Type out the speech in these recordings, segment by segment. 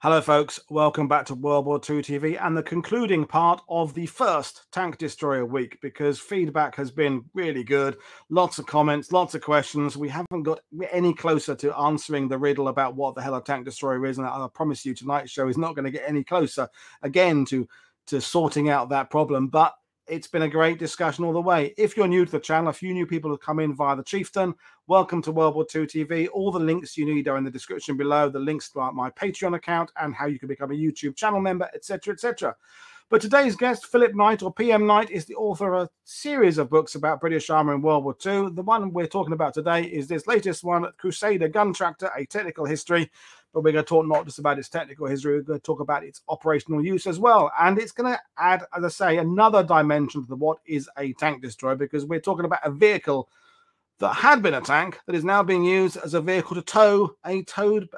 Hello folks, welcome back to World War II TV and the concluding part of the first Tank Destroyer week, because feedback has been really good. Lots of comments, lots of questions. We haven't got any closer to answering the riddle about what the hell a Tank Destroyer is, and I promise you tonight's show is not going to get any closer again to sorting out that problem, but it's been a great discussion all the way. If you're new to the channel, if you new people have come in via the Chieftain, welcome to World War II TV. All the links you need are in the description below, the links to my Patreon account and how you can become a YouTube channel member, etc., etc. But today's guest, Philip Knight, or PM Knight, is the author of a series of books about British armour in World War II. The one we're talking about today is this latest one, Crusader Gun Tractor, A Technical History. But we're going to talk not just about its technical history, we're going to talk about its operational use as well. And it's going to add, as I say, another dimension to what is a tank destroyer, because we're talking about a vehicle that had been a tank that is now being used as a vehicle to tow a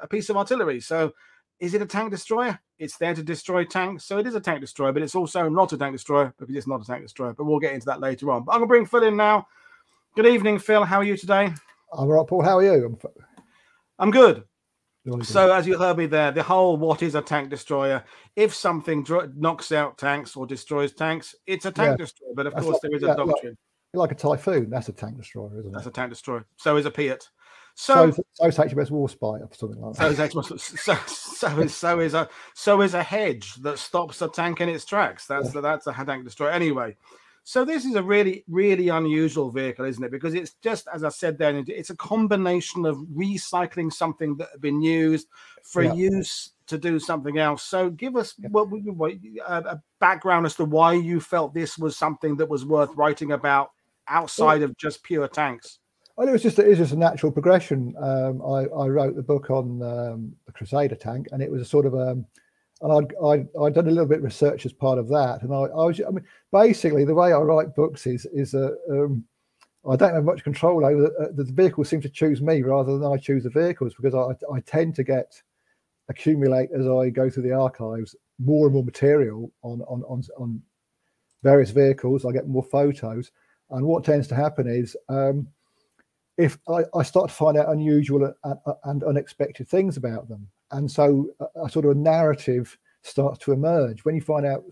piece of artillery. So is it a tank destroyer? It's there to destroy tanks, so it is a tank destroyer, but it's also not a tank destroyer because it's not a tank destroyer. But we'll get into that later on. But I'm going to bring Phil in now. Good evening, Phil. How are you today? I'm all right, Paul. How are you? I'm good. So as you heard me there, the whole what is a tank destroyer? If something knocks out tanks or destroys tanks, it's a tank destroyer. But of course, there is a doctrine. Like a Typhoon, that's a tank destroyer, isn't it? That's a tank destroyer. So is a Piat. So is HMS War Spy or something like that. So is a hedge that stops a tank in its tracks. That's a tank destroyer. Anyway, so this is a really, really unusual vehicle, isn't it? Because it's just, as I said there, it's a combination of recycling something that had been used for use to do something else. So give us a background as to why you felt this was something that was worth writing about outside of just pure tanks. Well, it was just a natural progression. I wrote the book on the Crusader tank, and it was a sort of and I'd done a little bit of research as part of that. And I mean, basically the way I write books is I don't have much control over the vehicles seem to choose me rather than I choose the vehicles, because I tend to accumulate as I go through the archives more and more material on various vehicles. I get more photos, and what tends to happen is if I start to find out unusual and unexpected things about them. And so a sort of a narrative starts to emerge. When you find out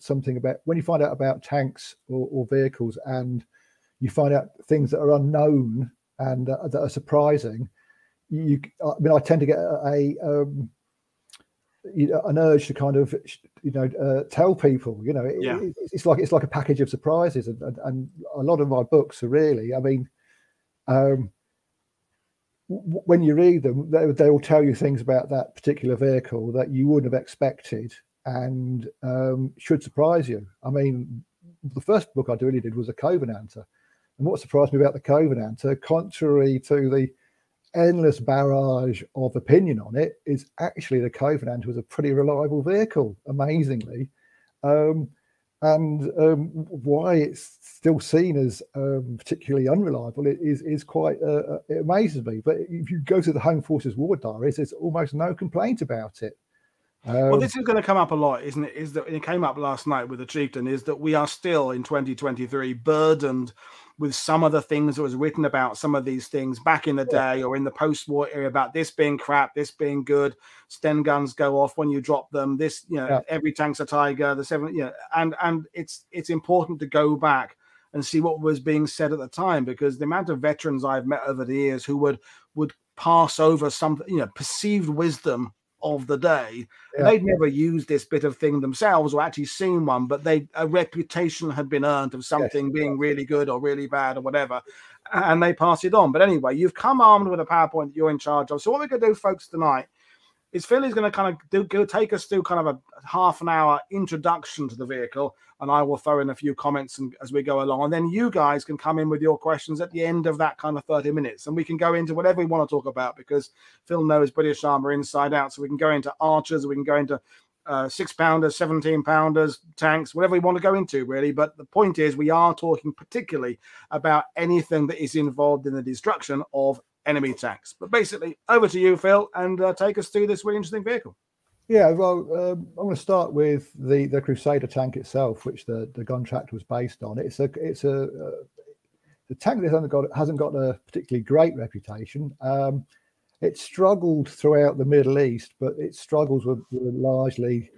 about tanks or vehicles, and you find out things that are unknown and that are surprising, I tend to get an urge to kind of tell people. It's like a package of surprises, and a lot of my books are really, when you read them, they will tell you things about that particular vehicle that you wouldn't have expected, and should surprise you. I mean, the first book I really did was a Covenanter, and what surprised me about the Covenanter, contrary to the endless barrage of opinion on it, is actually the Covenanter was a pretty reliable vehicle, amazingly, and why it's still seen as particularly unreliable is quite it amazes me. But if you go to the Home Forces War Diaries, there's almost no complaint about it. Well, this is going to come up a lot, isn't it? It came up last night with the Chieftain, is that we are still in 2023 burdened with some of the things that was written about some of these things back in the day or in the post-war era about this being crap, this being good, Sten guns go off when you drop them, this, every tank's a Tiger, and it's important to go back and see what was being said at the time, because the amount of veterans I've met over the years who would pass over some, perceived wisdom of the day, they'd never used this bit of thing themselves or actually seen one, but a reputation had been earned of something being really good or really bad or whatever, and they pass it on. But anyway, you've come armed with a PowerPoint that you're in charge of. So what we're going to do, folks, tonight is Phil is going to take us through kind of a half an hour introduction to the vehicle, and I will throw in a few comments as we go along, and then you guys can come in with your questions at the end of that kind of 30 minutes, and we can go into whatever we want to talk about, because Phil knows British armour inside out, so we can go into archers, we can go into 6-pounders, 17-pounders, tanks, whatever we want to go into, really. But the point is, we are talking particularly about anything that is involved in the destruction of enemy tanks. But basically, over to you, Phil, and take us through this really interesting vehicle. Yeah, well, I'm going to start with the Crusader tank itself, which the gun tractor was based on. It's a tank that hasn't got a particularly great reputation. It struggled throughout the Middle East, but its struggles were largely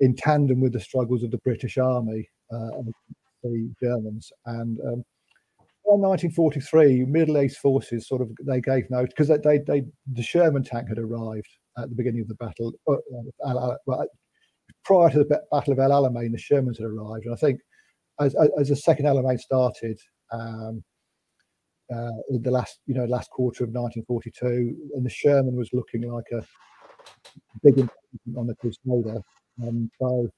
in tandem with the struggles of the British Army and the Germans. And by 1943, Middle East forces sort of, they gave notice, because the Sherman tank had arrived at the beginning of the battle. Prior to the Battle of El Alamein, the Shermans had arrived. And I think as the Second Alamein started, in the last quarter of 1942, and the Sherman was looking like a big improvement on the Crusader. So,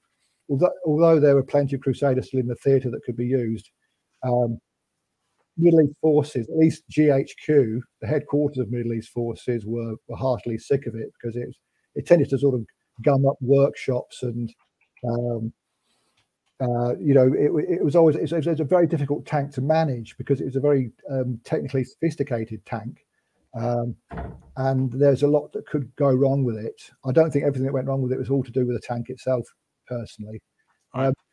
although there were plenty of Crusaders still in the theatre that could be used, Middle East forces, at least GHQ, the headquarters of Middle East forces, were heartily sick of it, because it tended to sort of gum up workshops and. It was a very difficult tank to manage, because it was a very technically sophisticated tank, and there's a lot that could go wrong with it. I don't think everything that went wrong with it was all to do with the tank itself, personally.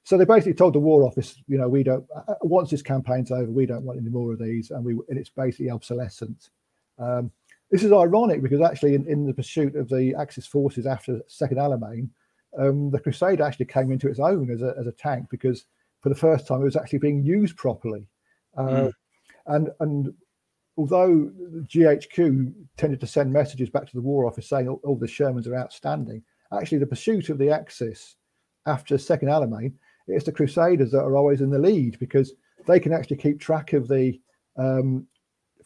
So they basically told the War Office, you know, we don't. Once this campaign's over, we don't want any more of these, and it's basically obsolescent. This is ironic, because actually, in the pursuit of the Axis forces after Second Alamein, the Crusader actually came into its own as a tank, because for the first time it was actually being used properly. And although GHQ tended to send messages back to the War Office saying, oh, the Shermans are outstanding, actually the pursuit of the Axis after Second Alamein, it's the Crusaders that are always in the lead, because they can actually keep track of the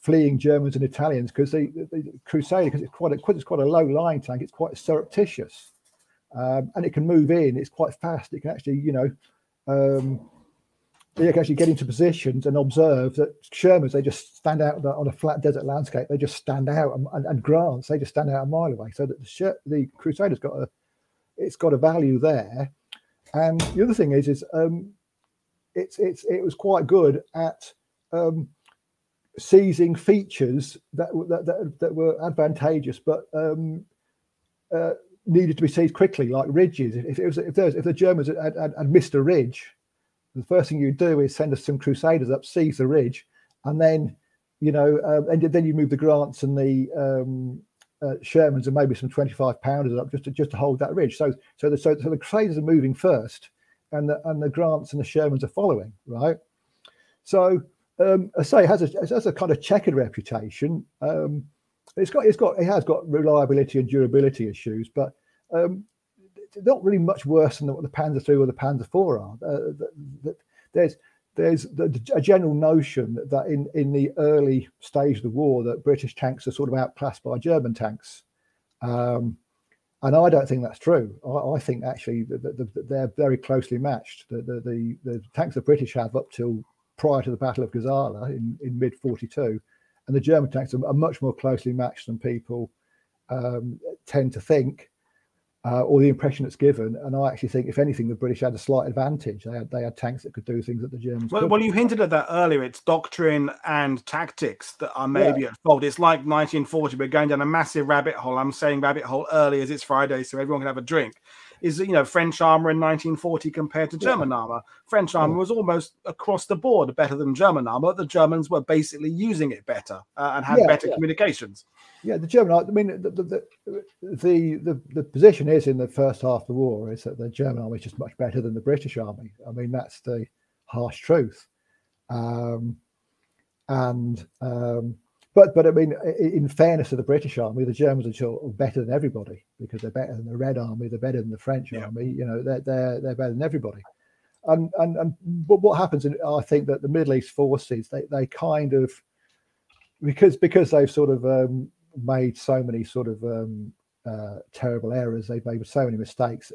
fleeing Germans and Italians, because the Crusader, because it's quite a low-lying tank, it's quite surreptitious. And it can move in. It's quite fast. It can actually, it can actually get into positions and observe that Shermans, they just stand out on a flat desert landscape. They just stand out, and Grants, they just stand out a mile away. So that the Crusader's got a value there. And the other thing is it was quite good at seizing features that were advantageous, but needed to be seized quickly, like ridges. If the Germans had missed a ridge, the first thing you do is send us some Crusaders up, seize the ridge, and then and then you move the Grants and the Shermans and maybe some 25-pounders up just to hold that ridge. So the Crusaders are moving first, and the Grants and the Shermans are following, right? So I say it has a kind of checkered reputation. It has got reliability and durability issues, but not really much worse than what the Panzer III or the Panzer IV are. There's a general notion that in the early stage of the war that British tanks are sort of outclassed by German tanks, and I don't think that's true. I think actually that they're very closely matched. The tanks the British have up till prior to the Battle of Gazala in mid '42. And the German tanks are much more closely matched than people tend to think, or the impression it's given. And I actually think, if anything, the British had a slight advantage. They had tanks that could do things that the Germans couldn't. Well, you hinted at that earlier. It's doctrine and tactics that are maybe at fault. It's like 1940. We're going down a massive rabbit hole. I'm saying rabbit hole early as it's Friday, so everyone can have a drink. Is French armour in 1940 compared to German armour? French armour was almost across the board better than German armour. The Germans were basically using it better and had better communications. Yeah, the German. I mean, the position is in the first half of the war is that the German army is just much better than the British army. I mean, that's the harsh truth. But I mean, in fairness to the British army, the Germans are sort of better than everybody, because they're better than the Red Army, they're better than the French army. They're better than everybody. But what happens? I think that the Middle East forces they kind of because they've sort of made so many sort of terrible errors. They've made so many mistakes.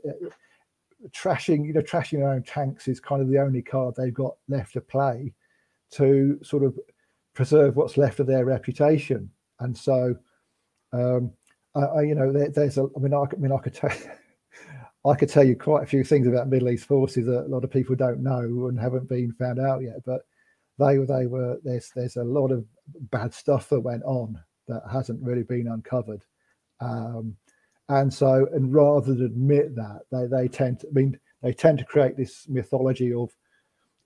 Trashing their own tanks is kind of the only card they've got left to play to sort of preserve what's left of their reputation. And so I could tell you quite a few things about Middle East forces that a lot of people don't know and haven't been found out yet, but there's a lot of bad stuff that went on that hasn't really been uncovered, and rather than admit that, they tend to create this mythology of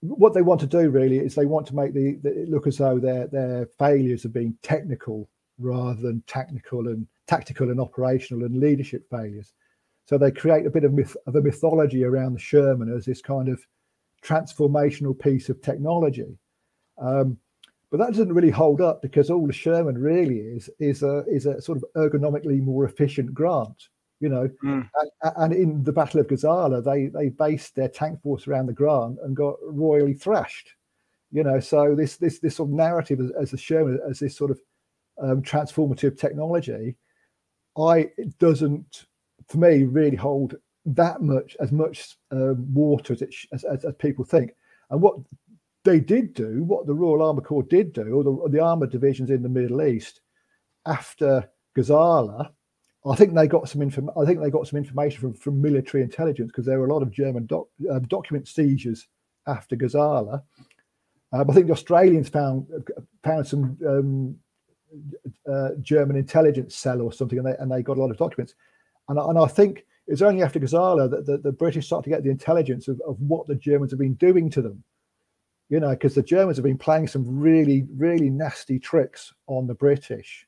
what they want to do. Really, is they want to make it look as though their failures have been technical rather than tactical and operational and leadership failures. So they create a bit of a mythology around the Sherman as this kind of transformational piece of technology. But that doesn't really hold up, because all the Sherman really is a sort of ergonomically more efficient Grant, you know. Mm. And in the Battle of Gazala, they based their tank force around the Grant and got royally thrashed, you know. So this sort of narrative as the Sherman as this sort of transformative technology, it doesn't, for me, really hold that much water as people think. And what they did do, what the Royal Armour Corps did do, or the armoured divisions in the Middle East after Gazala, I think they got some information from military intelligence, because there were a lot of German document seizures after Gazala. I think the Australians found some German intelligence cell or something, and they got a lot of documents. And I think it's only after Gazala that the British start to get the intelligence of what the Germans have been doing to them, you know, because the Germans have been playing some really, really nasty tricks on the British.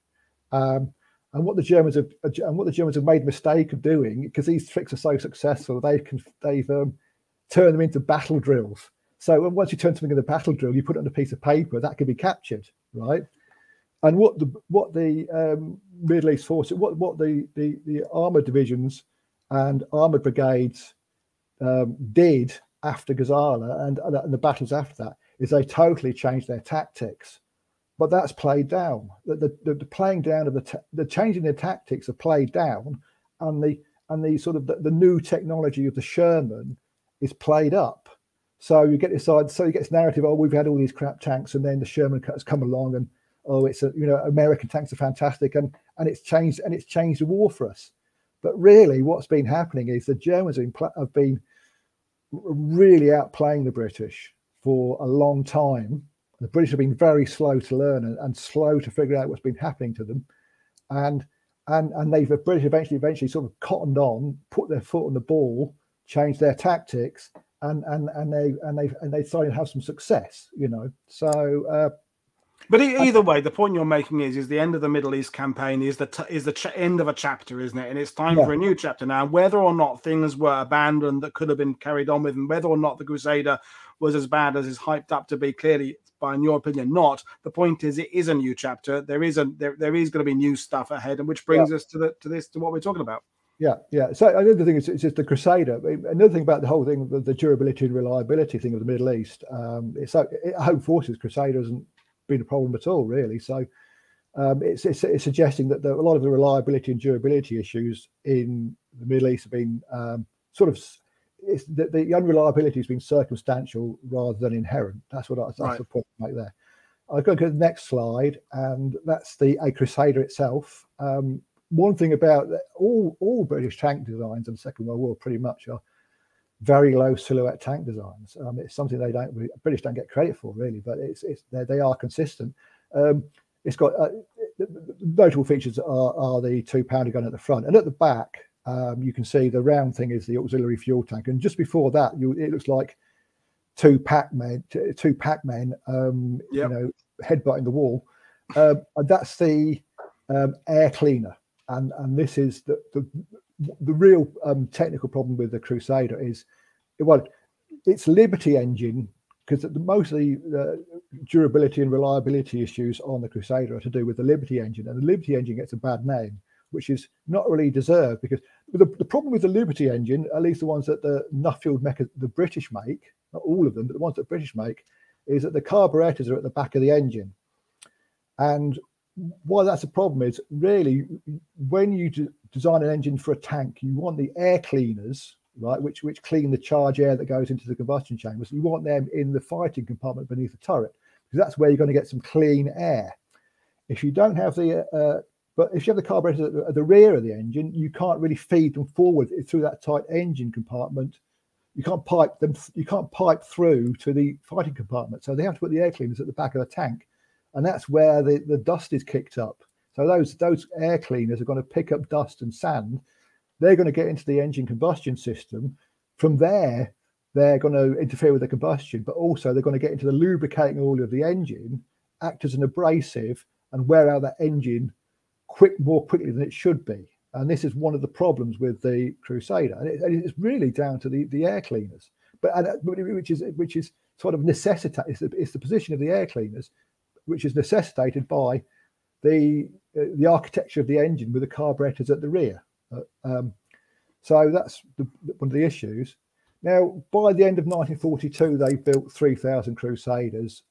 And what the Germans have made a mistake of doing, because these tricks are so successful, they've turned them into battle drills. So once you turn something into a battle drill, you put it on a piece of paper that can be captured, right? And what the Middle East force, what the armoured divisions and armoured brigades did after Gazala and the battles after that, is they totally changed their tactics. But that's played down. The playing down of the changing their tactics are played down, and the sort of the new technology of the Sherman is played up. So you get this side. So you get this narrative. Oh, we've had all these crap tanks, and then the Sherman has come along, and oh, it's a, you know, American tanks are fantastic, and it's changed the war for us. But really, what's been happening is the Germans have been really outplaying the British for a long time. The British have been very slow to learn and slow to figure out what's been happening to them, and the British eventually sort of cottoned on, put their foot on the ball, changed their tactics, and they started to have some success, you know. So, but either way, the point you're making is the end of the Middle East campaign is the end of a chapter, isn't it? And it's time, yeah, for a new chapter now. Whether or not things were abandoned that could have been carried on with, and whether or not the Crusader was as bad as is hyped up to be, clearly, by in your opinion, not. The point is, it is a new chapter. There is going to be new stuff ahead, and which brings, yeah, us to what we're talking about. Yeah, yeah. So another thing is, it's just the Crusader. Another thing about the whole thing, the durability and reliability thing of the Middle East. Home forces, Crusader hasn't been a problem at all, really. So it's suggesting that a lot of the reliability and durability issues in the Middle East have been the unreliability has been circumstantial rather than inherent. That's the point I make there. I'll go to the next slide, and that's a Crusader itself. One thing about all British tank designs in the Second World War pretty much are very low silhouette tank designs. It's something British don't get credit for, really, but they are consistent. It's got notable features are the 2-pounder gun at the front, and at the back, you can see the round thing is the auxiliary fuel tank, and just before that, it looks like two Pac-Men, yep, you know, headbutting the wall. And that's the air cleaner, and this is the real technical problem with the Crusader is, well, its Liberty engine, because most of the durability and reliability issues on the Crusader are to do with the Liberty engine, and the Liberty engine gets a bad name, which is not really deserved, because the problem with the Liberty engine, at least the ones that the Nuffield the British make, not all of them, but the ones that the British make, is that the carburetors are at the back of the engine. And why that's a problem is, really, when you design an engine for a tank, you want the air cleaners, right, which clean the charge air that goes into the combustion chambers. You want them in the fighting compartment beneath the turret, because that's where you're going to get some clean air. If you don't have the But if you have the carburetors at the rear of the engine, you can't really feed them forward through that tight engine compartment. You can't pipe them. You can't pipe through to the fighting compartment. So they have to put the air cleaners at the back of the tank, and that's where the dust is kicked up. So those air cleaners are going to pick up dust and sand. They're going to get into the engine combustion system. From there, they're going to interfere with the combustion, but also they're going to get into the lubricating oil of the engine, act as an abrasive, and wear out that engine more quickly than it should be. And this is one of the problems with the Crusader, and it's really down to the air cleaners, which is sort of necessitated. It's the position of the air cleaners, which is necessitated by the architecture of the engine with the carburetors at the rear. So that's one of the issues. Now, by the end of 1942, they built 3,000 Crusaders.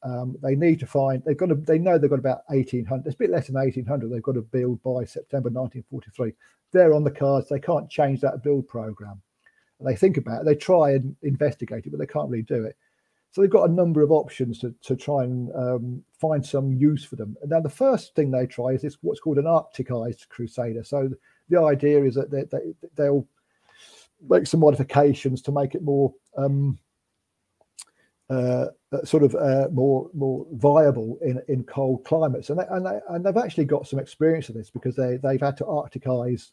They need to find, they know they've got about 1,800, it's a bit less than 1,800 they've got to build by September 1943. They're on the cards, they can't change that build program. And they think about it, they try and investigate it, but they can't really do it. So they've got a number of options to try and find some use for them. Now, the first thing they try is this, what's called an Arcticized Crusader. So the idea is that they'll make some modifications to make it more more viable in cold climates, and they've actually got some experience of this because they've had to Arcticize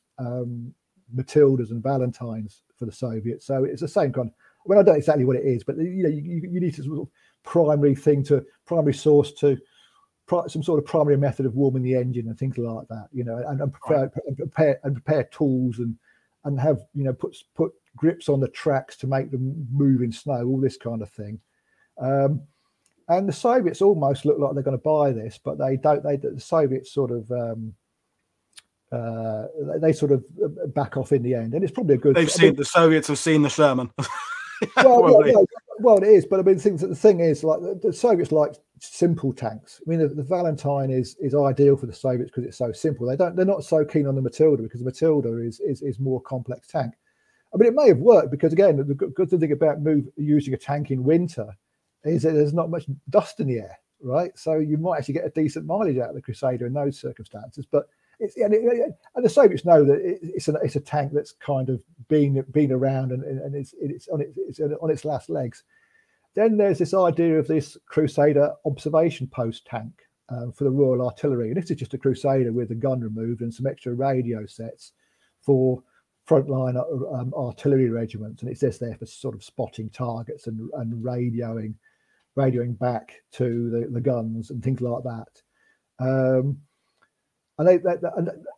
Matildas and Valentines for the Soviets. So it's the same kind of, well, I don't know exactly what it is, but you know, you need to sort of primary method of warming the engine and things like that, you know, and prepare tools and have, you know, put grips on the tracks to make them move in snow, all this kind of thing. And the Soviets almost look like they're going to buy this, but they don't. The Soviets sort of they sort of back off in the end, and it's probably a good. The Soviets have seen the Sherman. Well, it is, but I mean, the thing is, like the Soviets like simple tanks. I mean, the Valentine is ideal for the Soviets because it's so simple. They're not so keen on the Matilda because the Matilda is more complex tank. I mean, it may have worked because again, the good thing about using a tank in winter is that there's not much dust in the air, right? So you might actually get a decent mileage out of the Crusader in those circumstances. But and the Soviets know that it's a tank that's kind of been around and it's on its last legs. Then there's this idea of this Crusader observation post tank for the Royal Artillery, and this is just a Crusader with the gun removed and some extra radio sets for frontline artillery regiments, and it's just there for sort of spotting targets and radioing back to the guns and things like that.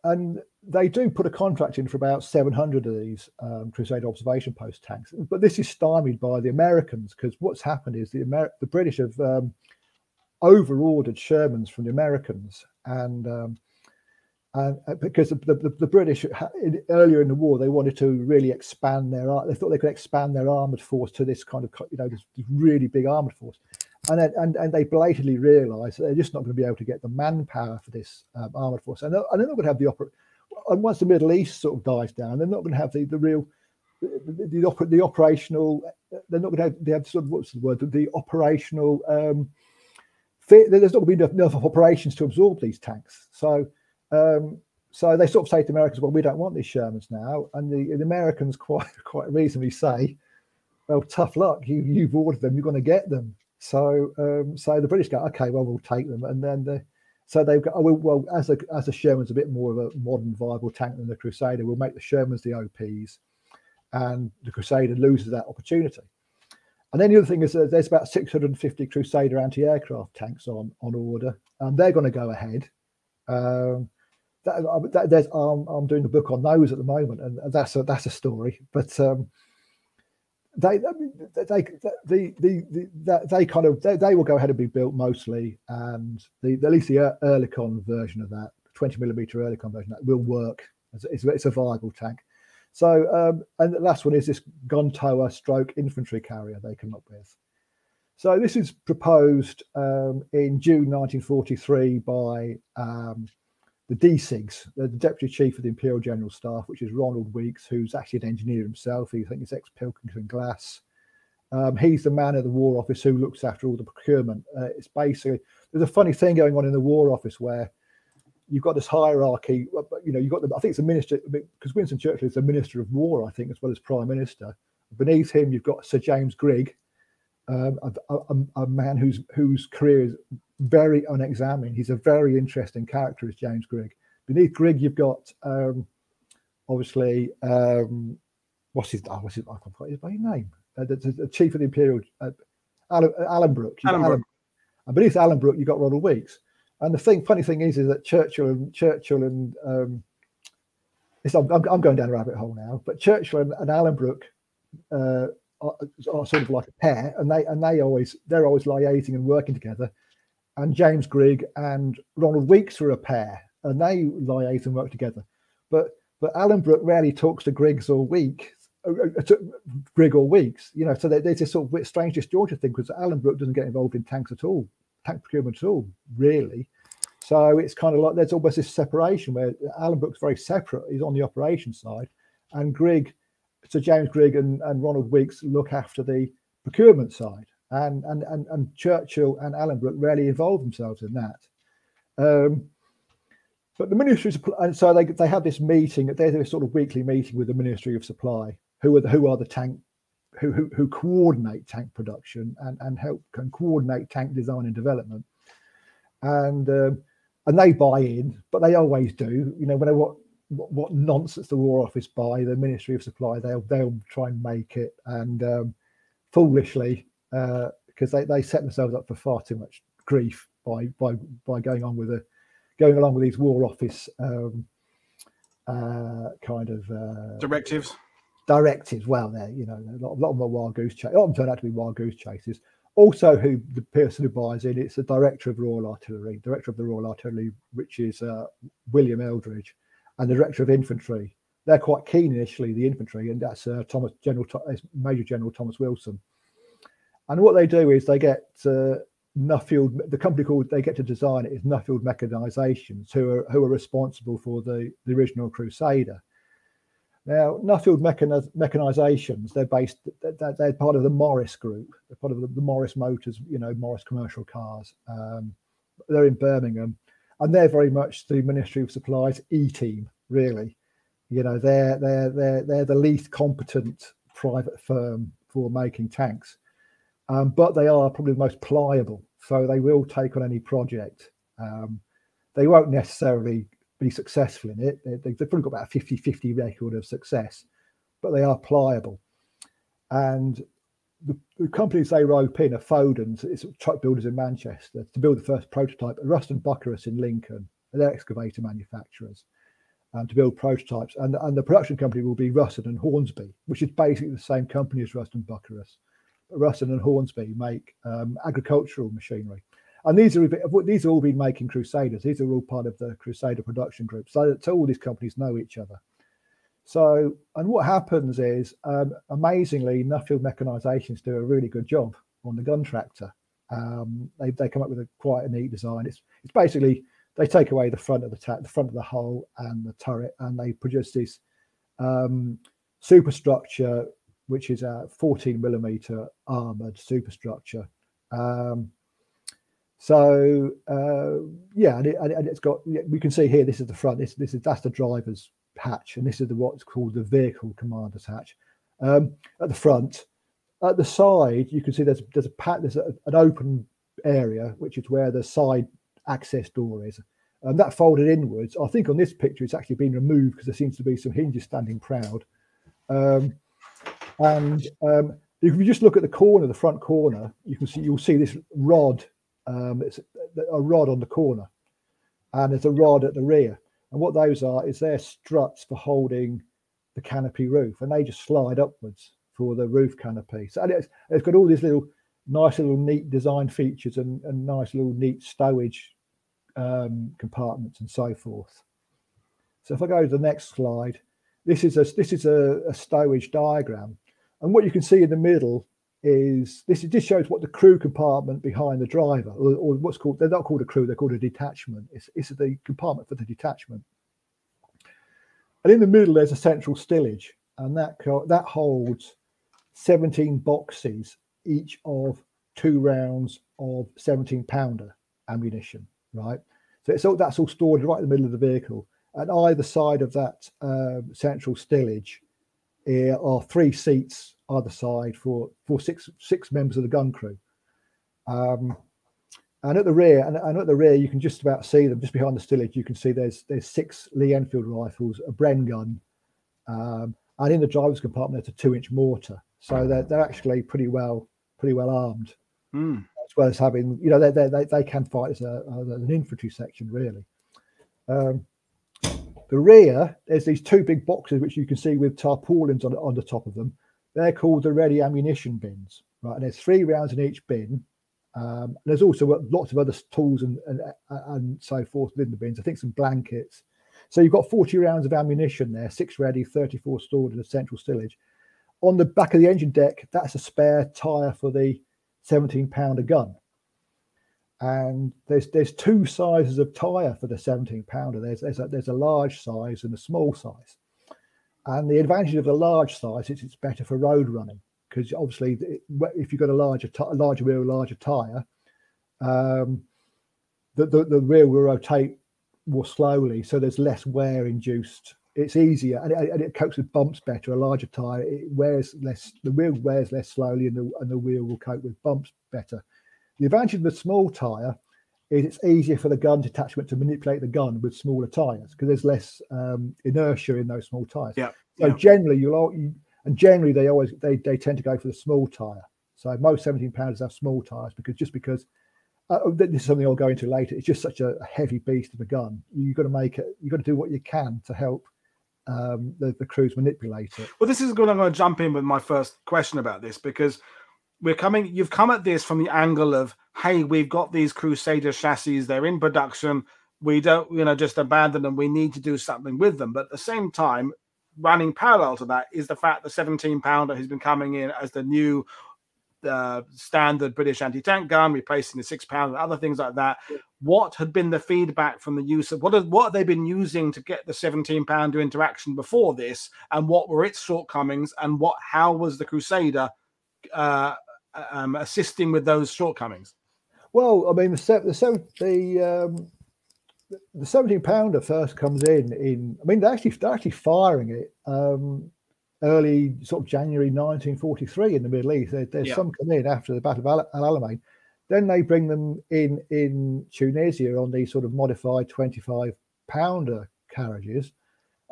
And they do put a contract in for about 700 of these Crusader observation post tanks, but this is stymied by the Americans because what's happened is the British have over-ordered Shermans from the Americans, and because the British earlier in the war they wanted to really expand their armoured force to this kind of, you know, this really big armoured force. And they blatantly realise that they're just not going to be able to get the manpower for this armoured force, and they're not going to have and once the Middle East sort of dies down, they're not going to have there's not going to be enough operations to absorb these tanks. So they sort of say to the Americans, well, we don't want these Shermans now, and the Americans quite reasonably say, well, tough luck, you've ordered them, you're going to get them. So the British go, okay, well, we'll take them, and then so they've got, as the Sherman's a bit more of a modern viable tank than the Crusader, we'll make the Shermans the OPs, and the Crusader loses that opportunity. And then the other thing is that there's about 650 Crusader anti-aircraft tanks on order, and they're going to go ahead. I'm doing a book on those at the moment, and that's a story, but. They will go ahead and be built mostly, and at least the Oerlikon version of that, 20mm Oerlikon version of that will work. It's a viable tank. So and the last one is this gun tower / infantry carrier they come up with. So this is proposed in June 1943 by the DSIGS, the Deputy Chief of the Imperial General Staff, which is Ronald Weeks, who's actually an engineer himself. I think he's ex-Pilkington Glass. He's the man at the War Office who looks after all the procurement. It's basically, there's a funny thing going on in the War Office where you've got this hierarchy. You know, you've got I think it's the Minister, because Winston Churchill is the Minister of War, I think, as well as Prime Minister. Beneath him, you've got Sir James Grigg, a man whose career is very unexamined. He's a very interesting character, is James Grigg. Beneath Grigg, you've got obviously what's his I can't remember his name. The Chief of the Imperial, Allenbrook. And beneath Allenbrook, you've got Ronald Weeks. And the thing, funny thing is that Churchill and I'm going down a rabbit hole now, but Churchill and Allenbrook are sort of like a pair, and they're always liaising and working together. And James Grigg and Ronald Weekes were a pair, and they liaise and work together. But Allenbrook rarely talks to Grigg or Weekes, you know. So there's this sort of strange distortion thing, because Allenbrook doesn't get involved in tanks at all, tank procurement at all, really. So it's kind of like there's almost this separation where Allenbrook's very separate. He's on the operations side, and James Grigg and Ronald Weekes look after the procurement side, and Churchill and Allenbrook rarely involve themselves in that. But the Ministry of Supply, and so they have this meeting. They have this sort of weekly meeting with the Ministry of Supply, who coordinate tank production and can coordinate tank design and development, and they buy in, but they always do. You know, whenever what nonsense the War Office buy, the Ministry of Supply they'll try and make it, and foolishly, because they set themselves up for far too much grief by going along with these War Office kind of directives. Directives. Well, there, you know, a lot of them are wild goose chases. A lot of them turn out to be wild goose chases. Also, the person who buys in, it's the director of the Royal Artillery, which is William Eldridge, and the director of infantry. They're quite keen initially, the infantry, and that's Major General Thomas Wilson. And what they do is they get Nuffield, the company they get to design it is Nuffield Mechanisations, who are responsible for the original Crusader. Now, Nuffield Mechanisations, they're part of the Morris Group, they're part of the Morris Motors, you know, Morris Commercial Cars. They're in Birmingham, and they're very much the Ministry of Supply's E-team, really. You know, they're the least competent private firm for making tanks. But they are probably the most pliable, so they will take on any project. They won't necessarily be successful in it. They've probably got about a 50-50 record of success, but they are pliable. And the companies they rope in are Foden's, it's truck builders in Manchester, to build the first prototype, Rust and Bucharus in Lincoln, they're excavator manufacturers, to build prototypes. And the production company will be Ruston and Hornsby, which is basically the same company as Rust and Bucharus. Ruston and Hornsby make agricultural machinery, and these are all been making Crusaders. These are all part of the Crusader production group, so all these companies know each other. So, and what happens is, amazingly, Nuffield Mechanisations do a really good job on the gun tractor. They come up with quite a neat design. It's basically they take away the front of the front of the hull and the turret, and they produce this superstructure, which is a 14mm armoured superstructure. And it's got, we can see here, this is the front, that's the driver's hatch, and this is what's called the vehicle commander's hatch. At the front, at the side, you can see there's an open area, which is where the side access door is. And that folded inwards, I think on this picture, it's actually been removed because there seems to be some hinges standing proud. And if you just look at the corner, the front corner, you'll see this rod. It's a rod on the corner, and there's a rod at the rear. And what those are is they're struts for holding the canopy roof, and they just slide upwards for the roof canopy. So it's got all these little nice little neat design features and nice little neat stowage compartments and so forth. So if I go to the next slide, this is a stowage diagram. And what you can see in the middle is this shows what the crew compartment behind the driver, or what's called, they're not called a crew, they're called a detachment. It's the compartment for the detachment. And in the middle, there's a central stillage, and that holds 17 boxes, each of 2 rounds of 17-pounder ammunition, right? So that's all stored right in the middle of the vehicle. And either side of that central stillage here are 3 seats either side for six members of the gun crew. And at the rear, you can just about see them. Just behind the stillage, you can see there's 6 Lee Enfield rifles, a Bren gun, and in the driver's compartment there's a 2-inch mortar. So they're actually pretty well armed. Mm. as well as having, you know, they can fight as an infantry section, really. The rear, there's these two big boxes which you can see with tarpaulins on the top of them. They're called the ready ammunition bins, right? And there's 3 rounds in each bin. There's also lots of other tools and so forth in the bins. I think some blankets. So you've got 40 rounds of ammunition there, 6 ready, 34 stored in a central stillage. On the back of the engine deck, that's a spare tyre for the 17-pounder gun. And there's 2 sizes of tyre for the 17-pounder. There's a large size and a small size. And the advantage of the large size is it's better for road running, because obviously if you've got a larger wheel, a larger tyre, the wheel will rotate more slowly, so there's less wear induced. It's easier, and it copes with bumps better. A larger tyre, it wears less. The wheel wears less slowly, and the wheel will cope with bumps better. The advantage of the small tyre is it's easier for the gun detachment to manipulate the gun with smaller tyres, because there's less inertia in those small tyres. Yeah. So generally, they tend to go for the small tyre. So most 17-pounders have small tyres because. This is something I'll go into later. It's just such a heavy beast of a gun. You've got to make it. You've got to do what you can to help the crews manipulate it. Well, this is good. I'm going to jump in with my first question about this, because you've come at this from the angle of, hey, we've got these Crusader chassis. They're in production. We don't, just abandon them. We need to do something with them. But at the same time, running parallel to that is the fact the 17-pounder has been coming in as the new standard British anti-tank gun, replacing the 6-pound and other things like that. Yeah. What had been the feedback from the use of what have they been using to get the 17-pounder into action before this, and what were its shortcomings, and how was the Crusader assisting with those shortcomings? Well, I mean, the 17-pounder first comes in. I mean, they're actually firing it. Early sort of January 1943 in the Middle East. There's some come in after the Battle of Al Alamein. Then they bring them in Tunisia on these sort of modified 25-pounder carriages.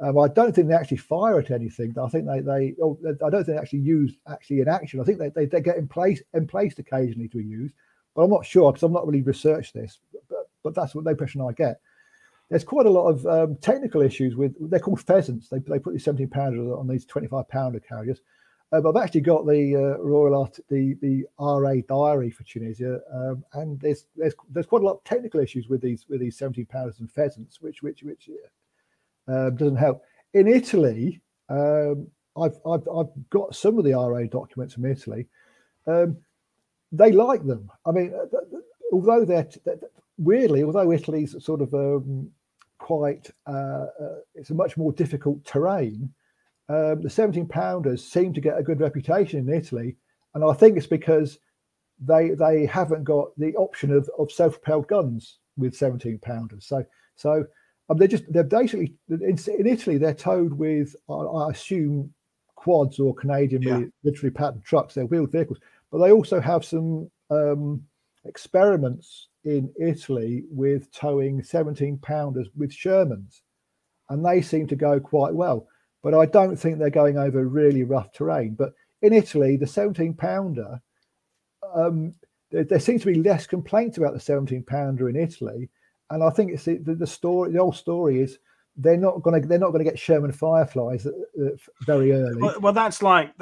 I don't think they actually fire at anything. I think I don't think they actually use in action. I think they get emplaced occasionally to be used, but I'm not sure because I've not really researched this. But that's what the impression I get. There's quite a lot of technical issues with. They're called pheasants. They put these 17-pounders on these 25-pounder carriers. But I've actually got the the RA diary for Tunisia, and there's quite a lot of technical issues with these 17-pounders and pheasants, which doesn't help. In Italy, I've got some of the RA documents from Italy. They like them. I mean, although although Italy's sort of it's a much more difficult terrain, the 17-pounders seem to get a good reputation in Italy, and I think it's because they haven't got the option of self-propelled guns with 17-pounders. So they're basically in Italy they're towed with, I assume, quads or Canadian military pattern trucks. They're wheeled vehicles, but they also have some experiments in Italy with towing 17-pounders with Shermans, and they seem to go quite well, but I don't think they're going over really rough terrain. But in Italy, the 17-pounder, there seems to be less complaints about the 17-pounder in Italy, and I think it's the old story is they're not going to get Sherman Fireflies very early. Well, that's like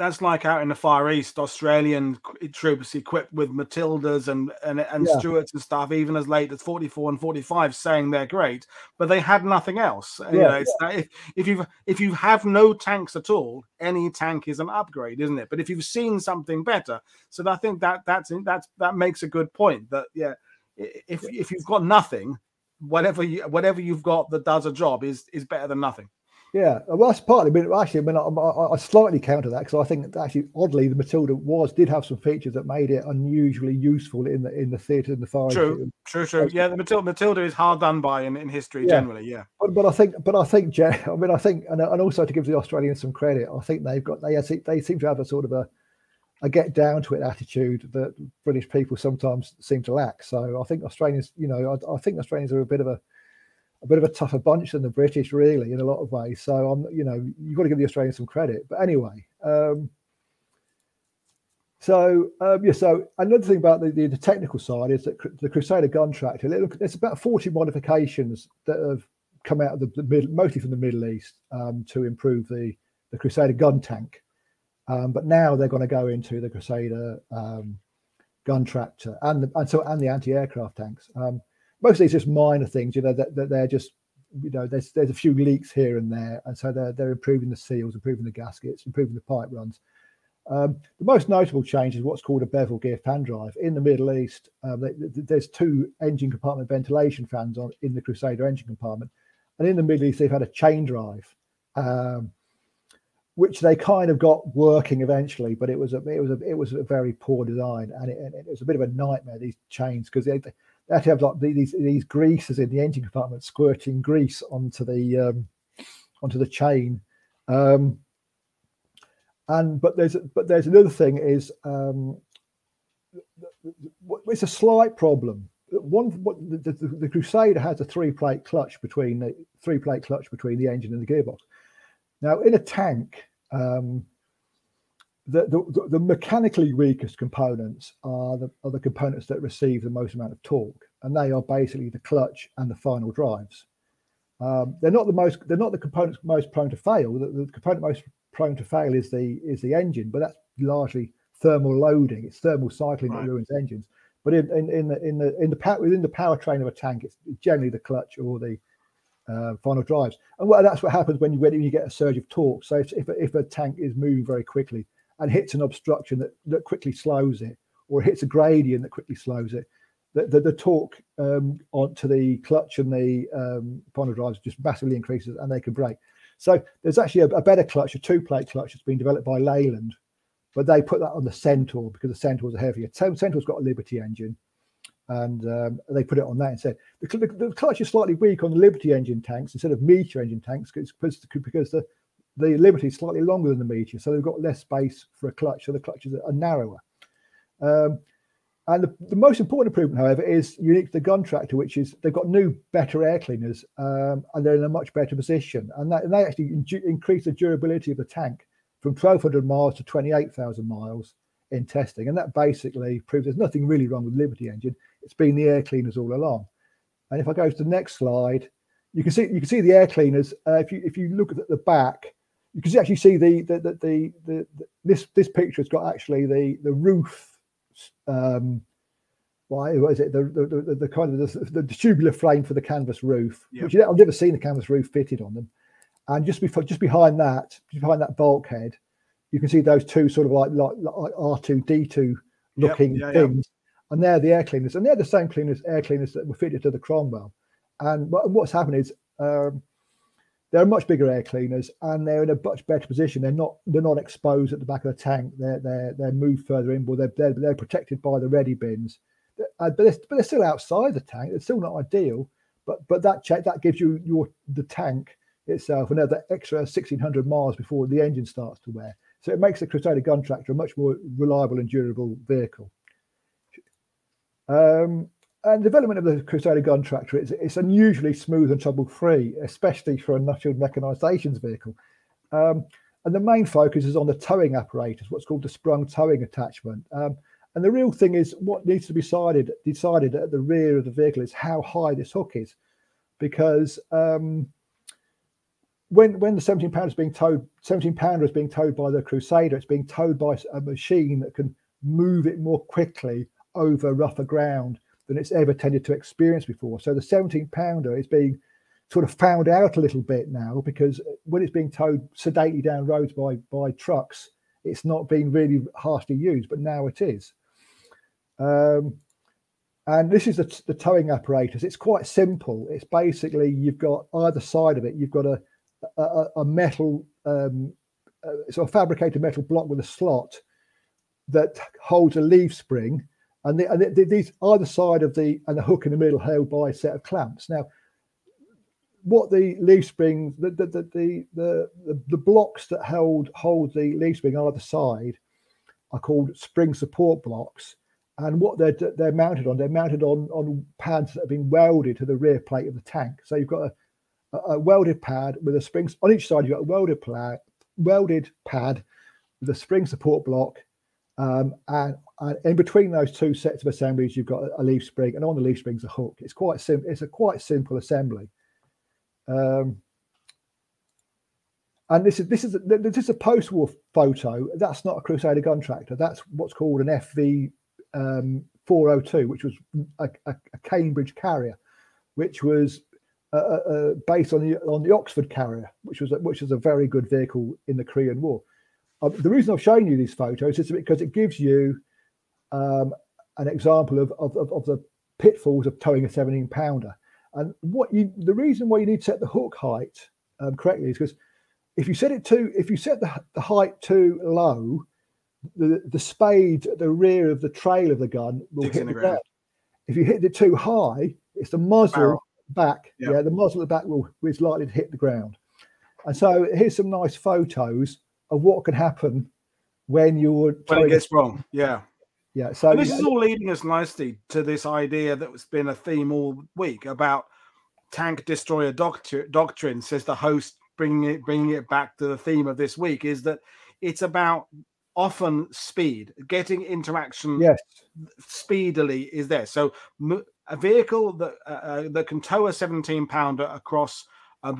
out in the Far East, Australian troops equipped with Matildas and Stuarts and stuff, even as late as 44 and 45, saying they're great, but they had nothing else. If you have no tanks at all, any tank is an upgrade, isn't it? But if you've seen something better, so I think that makes a good point. That if you've got nothing, Whatever you've got that does a job is better than nothing. Yeah, well, that's partly. But actually, I slightly counter that, because I think that actually, oddly, the Matilda did have some features that made it unusually useful in the theatre and the Far East. True. Yeah, the Matilda is hard done by in history generally. Yeah, but I think and also to give the Australians some credit, I think they seem to have a sort of a get down to it attitude that British people sometimes seem to lack. So I think Australians, are a bit of a tougher bunch than the British, really, in a lot of ways. So you've got to give the Australians some credit. But anyway, So, so another thing about the technical side is that the Crusader gun tractor, there's about 40 modifications that have come out of mostly from the Middle East to improve the Crusader gun tank. But now they're going to go into the Crusader gun tractor and the anti-aircraft tanks. Mostly it's just minor things, that they're just, there's a few leaks here and there. And so they're improving the seals, improving the gaskets, improving the pipe runs. The most notable change is what's called a bevel gear fan drive. In the Middle East, there's two engine compartment ventilation fans in the Crusader engine compartment. And in the Middle East, they've had a chain drive, which they kind of got working eventually, but it was a very poor design. And it was a bit of a nightmare, these chains, because they actually have like these greases in the engine compartment squirting grease onto the chain. But there's another thing is it's a slight problem. The Crusader has a three-plate clutch between the engine and the gearbox. Now in a tank, the mechanically weakest components are the components that receive the most amount of torque, and they are basically the clutch and the final drives. They're not the components most prone to fail. The component most prone to fail is the engine, but that's largely thermal loading. It's thermal cycling that ruins engines. But within the powertrain of a tank, it's generally the clutch or the final drives. And that's what happens when you get a surge of torque. So if a tank is moving very quickly and hits an obstruction that quickly slows it, or it hits a gradient that quickly slows it, the torque onto the clutch and the final drives just massively increases, and they can brake. So there's actually a better clutch, a two-plate clutch that's been developed by Leyland, but they put that on the Centaur because the Centaur's a heavier. Centaur's got a Liberty engine, and they put it on that instead. The clutch is slightly weak on the Liberty engine tanks instead of Meteor engine tanks because the Liberty is slightly longer than the Meteor, so they've got less space for a clutch, so the clutches are narrower. And the most important improvement, however, is unique to the gun tractor, which is they've got new, better air cleaners, and they're in a much better position. And they actually increase the durability of the tank from 1,200 miles to 28,000 miles in testing. And that basically proves there's nothing really wrong with the Liberty engine. It's been the air cleaners all along. And if I go to the next slide, you can see the air cleaners. If you look at the back, you can actually see this picture has got actually the roof. The kind of the tubular frame for the canvas roof, yep. Which I've never seen a canvas roof fitted on them. And just behind that bulkhead, you can see those two sort of like R2D2 looking things, and they're the air cleaners, and they're the same air cleaners that were fitted to the Cromwell. And what's happened is they're much bigger air cleaners, and they're in a much better position. They're not exposed at the back of the tank. They're moved further inboard. They're protected by the ready bins, but they're still outside the tank. It's still not ideal, but that gives you the tank itself another extra 1,600 miles before the engine starts to wear. So it makes the Crusader gun tractor a much more reliable and durable vehicle. And the development of the Crusader gun tractor is unusually smooth and trouble-free, especially for a nutshell mechanisations vehicle. And the main focus is on the towing apparatus, what's called the sprung towing attachment. And the real thing is what needs to be decided at the rear of the vehicle is how high this hook is, because when the 17 pounder is being towed by the Crusader, it's being towed by a machine that can move it more quickly over rougher ground than it's ever tended to experience before. So the 17 pounder is being sort of found out a little bit now, because when it's being towed sedately down roads by trucks, it's not being really harshly used, but now it is. And this is the towing apparatus. It's quite simple. It's basically you've got either side of it, you've got a metal, sort of fabricated metal block with a slot that holds a leaf spring. And these either side of the hook in the middle held by a set of clamps. Now, what the leaf spring, the blocks that hold the leaf spring either side are called spring support blocks. And what they're mounted on pads that have been welded to the rear plate of the tank. So you've got a welded pad with a spring on each side. You've got a welded pad with a spring support block And in between those two sets of assemblies, you've got a leaf spring, and on the leaf spring's a hook. It's quite simple. It's a quite simple assembly. And this is a post-war photo. That's not a Crusader gun tractor. That's what's called an FV 402, which was a Cambridge carrier, which was based on the Oxford carrier, which was a very good vehicle in the Korean War. The reason I'm showing you these photos is because it gives you an example of the pitfalls of towing a 17-pounder. And the reason why you need to set the hook height correctly is because if you set it to, if you set the height too low, the spade at the rear of the trail of the gun will hit the ground. If you hit it too high, it's the muzzle back. Yep. Yeah, the muzzle at the back is likely to hit the ground. And so here's some nice photos of what can happen when you're when it gets wrong. Yeah. Yeah. So and this is all leading us nicely to this idea that has been a theme all week about tank destroyer doctrine, says the host. Bringing it back to the theme of this week is that it's about often speed, getting interaction speedily is there. So a vehicle that can tow a 17-pounder across a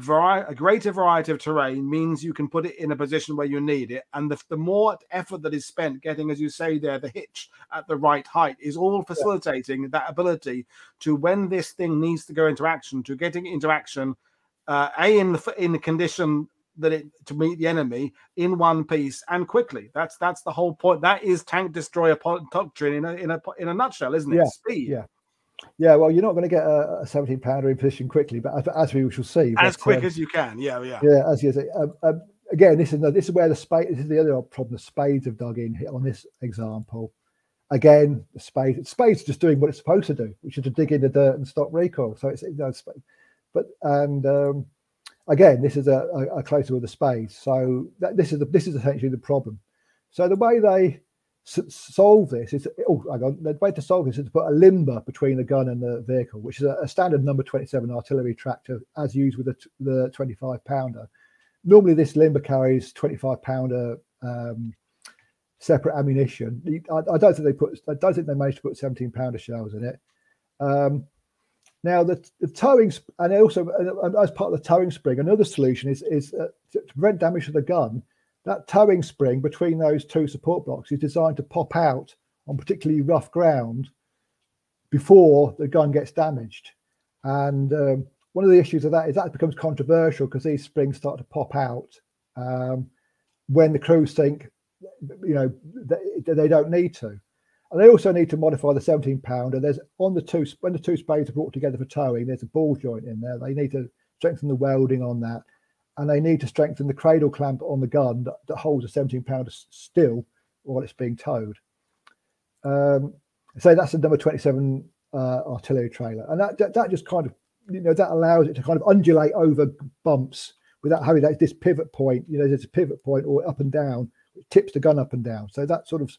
greater variety of terrain means you can put it in a position where you need it. And the more effort that is spent getting, as you say there, the hitch at the right height is all facilitating that ability to, when this thing needs to go into action, to getting into action in the condition that it to meet the enemy in one piece and quickly. That's the whole point. That is tank destroyer doctrine in a nutshell, isn't it? Yeah, speed. Yeah, yeah. Well, you're not going to get a 17-pounder in position quickly, but as we shall see, as quick as you can. Yeah, yeah, yeah. As you say. Again, this is where the spade. This is the other problem. The spades have dug in on this example. Again, the spades just doing what it's supposed to do, which is to dig in the dirt and stop recoil. So it's spade. But again, this is a closer with the spades. So this is essentially the problem. So the way they solve this is the way to solve this is to put a limber between the gun and the vehicle, which is a standard number 27 artillery tractor as used with the 25-pounder. Normally, this limber carries 25-pounder separate ammunition. I don't think they managed to put 17-pounder shells in it. Now the towing, and also as part of the towing spring, another solution is to prevent damage to the gun. That towing spring between those two support blocks is designed to pop out on particularly rough ground before the gun gets damaged. And one of the issues of that is that becomes controversial because these springs start to pop out when the crews think they don't need to. And they also need to modify the 17-pounder. There's when the two spades are brought together for towing, there's a ball joint in there. They need to strengthen the welding on that, and they need to strengthen the cradle clamp on the gun that holds a 17-pounder still while it's being towed. So that's the number 27 artillery trailer, and that just kind of that allows it to kind of undulate over bumps without having this pivot point. There's a pivot point or up and down. It tips the gun up and down. So that sort of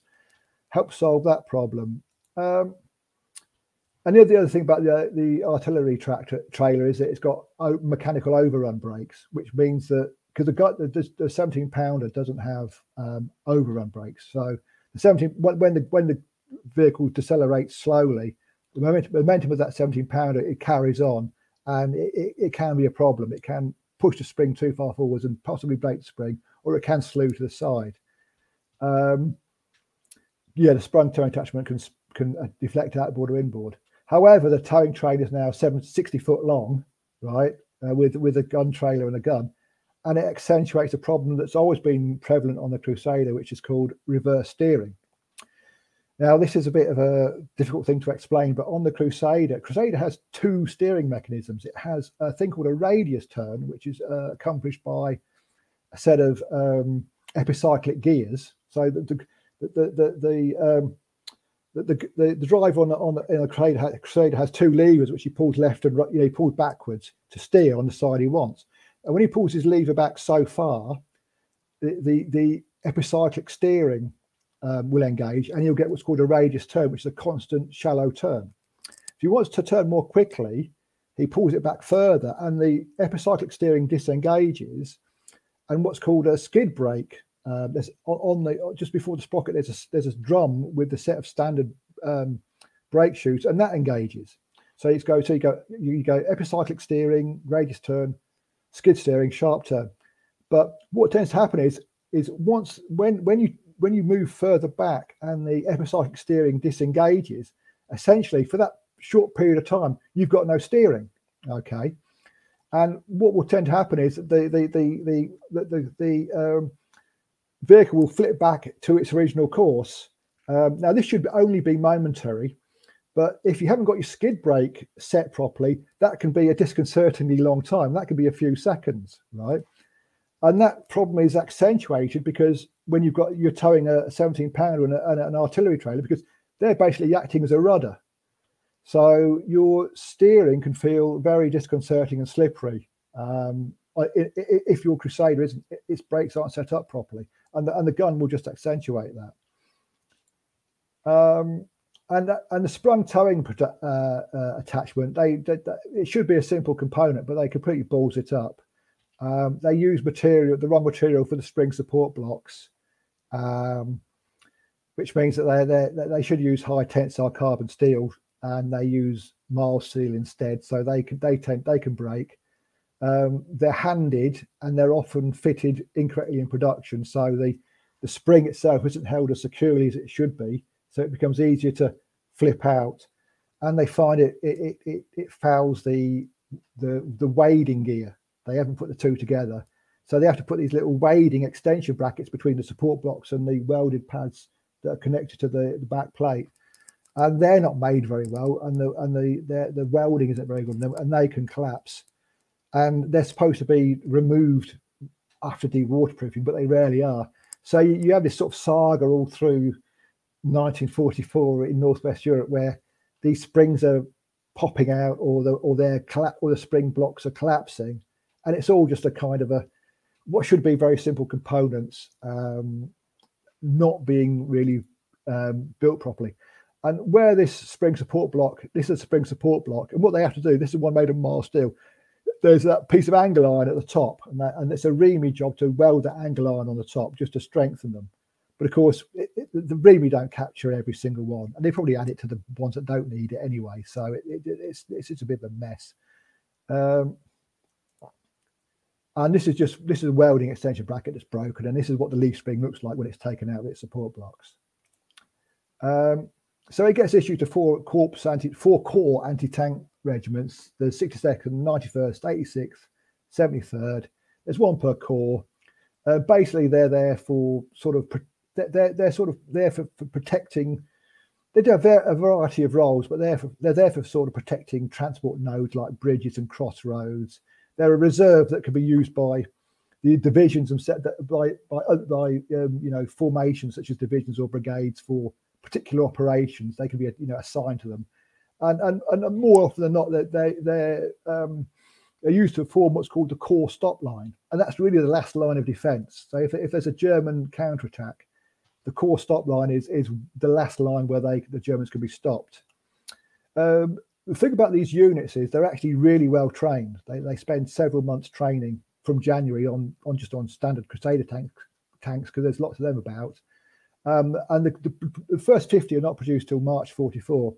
help solve that problem. And the other thing about the artillery trailer is that it's got mechanical overrun brakes, which means that because the 17-pounder doesn't have overrun brakes, so the when the vehicle decelerates slowly, the momentum of that 17-pounder it carries on, and it can be a problem. It can push the spring too far forwards and possibly break the spring, or it can slew to the side. The sprung towing attachment can deflect outboard or inboard. However, the towing train is now 60 foot long, right, with a gun trailer and a gun, and it accentuates a problem that's always been prevalent on the Crusader, which is called reverse steering. Now, this is a bit of a difficult thing to explain, but on the Crusader has two steering mechanisms. It has a thing called a radius turn, which is accomplished by a set of epicyclic gears. So the driver in the Crusader has two levers, which he pulls left and right. He pulls backwards to steer on the side he wants. And when he pulls his lever back so far, the epicyclic steering will engage, and you'll get what's called a radius turn, which is a constant shallow turn. If he wants to turn more quickly, he pulls it back further, and the epicyclic steering disengages, and what's called a skid brake on the just before the sprocket, there's a drum with the set of standard brake shoots, and that engages. So it's go so you go epicyclic steering, radius turn, skid steering, sharp turn. But what tends to happen is once when you move further back and the epicyclic steering disengages, essentially for that short period of time you've got no steering. Okay, and what will tend to happen is the vehicle will flip back to its original course. Now this should only be momentary, but if you haven't got your skid brake set properly, that can be a disconcertingly long time. That can be a few seconds, right? And that problem is accentuated because when you're towing a 17-pounder and an artillery trailer, because they're basically acting as a rudder. So your steering can feel very disconcerting and slippery if your Crusader isn't, its brakes aren't set up properly, and the gun will just accentuate that. And the sprung towing attachment, it should be a simple component, but they completely balls it up. They use the wrong material for the spring support blocks, which means that they should use high tensile carbon steel, and they use mild steel instead. So they can break. They're handed and they're often fitted incorrectly in production. So the spring itself isn't held as securely as it should be. So it becomes easier to flip out, and they find it fouls the wading gear. They haven't put the two together, so they have to put these little wading extension brackets between the support blocks and the welded pads that are connected to the back plate, and they're not made very well, and the welding isn't very good, and they can collapse. And they're supposed to be removed after de-waterproofing, but they rarely are. So you have this sort of saga all through 1944 in Northwest Europe, where these springs are popping out, or the spring blocks are collapsing. And it's all just a kind of what should be very simple components not being really built properly. And where this is a spring support block, and what they have to do, this is one made of mild steel. There's that piece of angle iron at the top, and it's a REMI job to weld that angle iron on the top just to strengthen them. But of course, the REMI don't capture every single one, and they probably add it to the ones that don't need it anyway. So it's a bit of a mess. And this is a welding extension bracket that's broken, and this is what the leaf spring looks like when it's taken out of its support blocks. So it gets issued to four core anti-tank regiments: the 62nd, 91st, 86th, 73rd. There's one per corps. Basically, they're there for sort of protecting. They do have a variety of roles, but they're there for sort of protecting transport nodes like bridges and crossroads. They're a reserve that can be used by the divisions and set by formations such as divisions or brigades for particular operations. They can be assigned to them, and more often than not, they're used to form what's called the core stop line, and that's really the last line of defence. So if there's a German counterattack, the core stop line is the last line where the Germans can be stopped. The thing about these units is they're actually really well trained. They spend several months training from January on standard Crusader tanks because there's lots of them about. And the first 50 are not produced till March 44,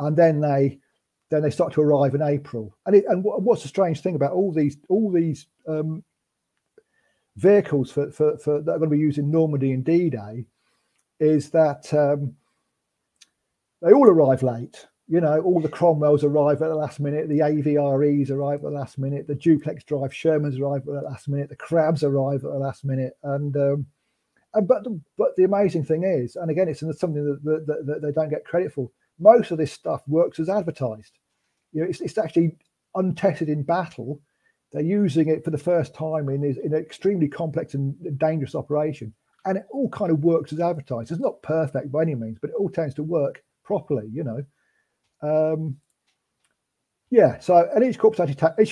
and then they start to arrive in April. And what's the strange thing about all these vehicles for that are going to be used in Normandy and D-Day is that they all arrive late. All the Cromwells arrive at the last minute, the AVREs arrive at the last minute, the duplex drive Shermans arrive at the last minute, the Crabs arrive at the last minute. But the amazing thing is, and again, it's something that they don't get credit for, most of this stuff works as advertised. It's actually untested in battle. They're using it for the first time in an extremely complex and dangerous operation. And it all kind of works as advertised. It's not perfect by any means, but it all tends to work properly, and each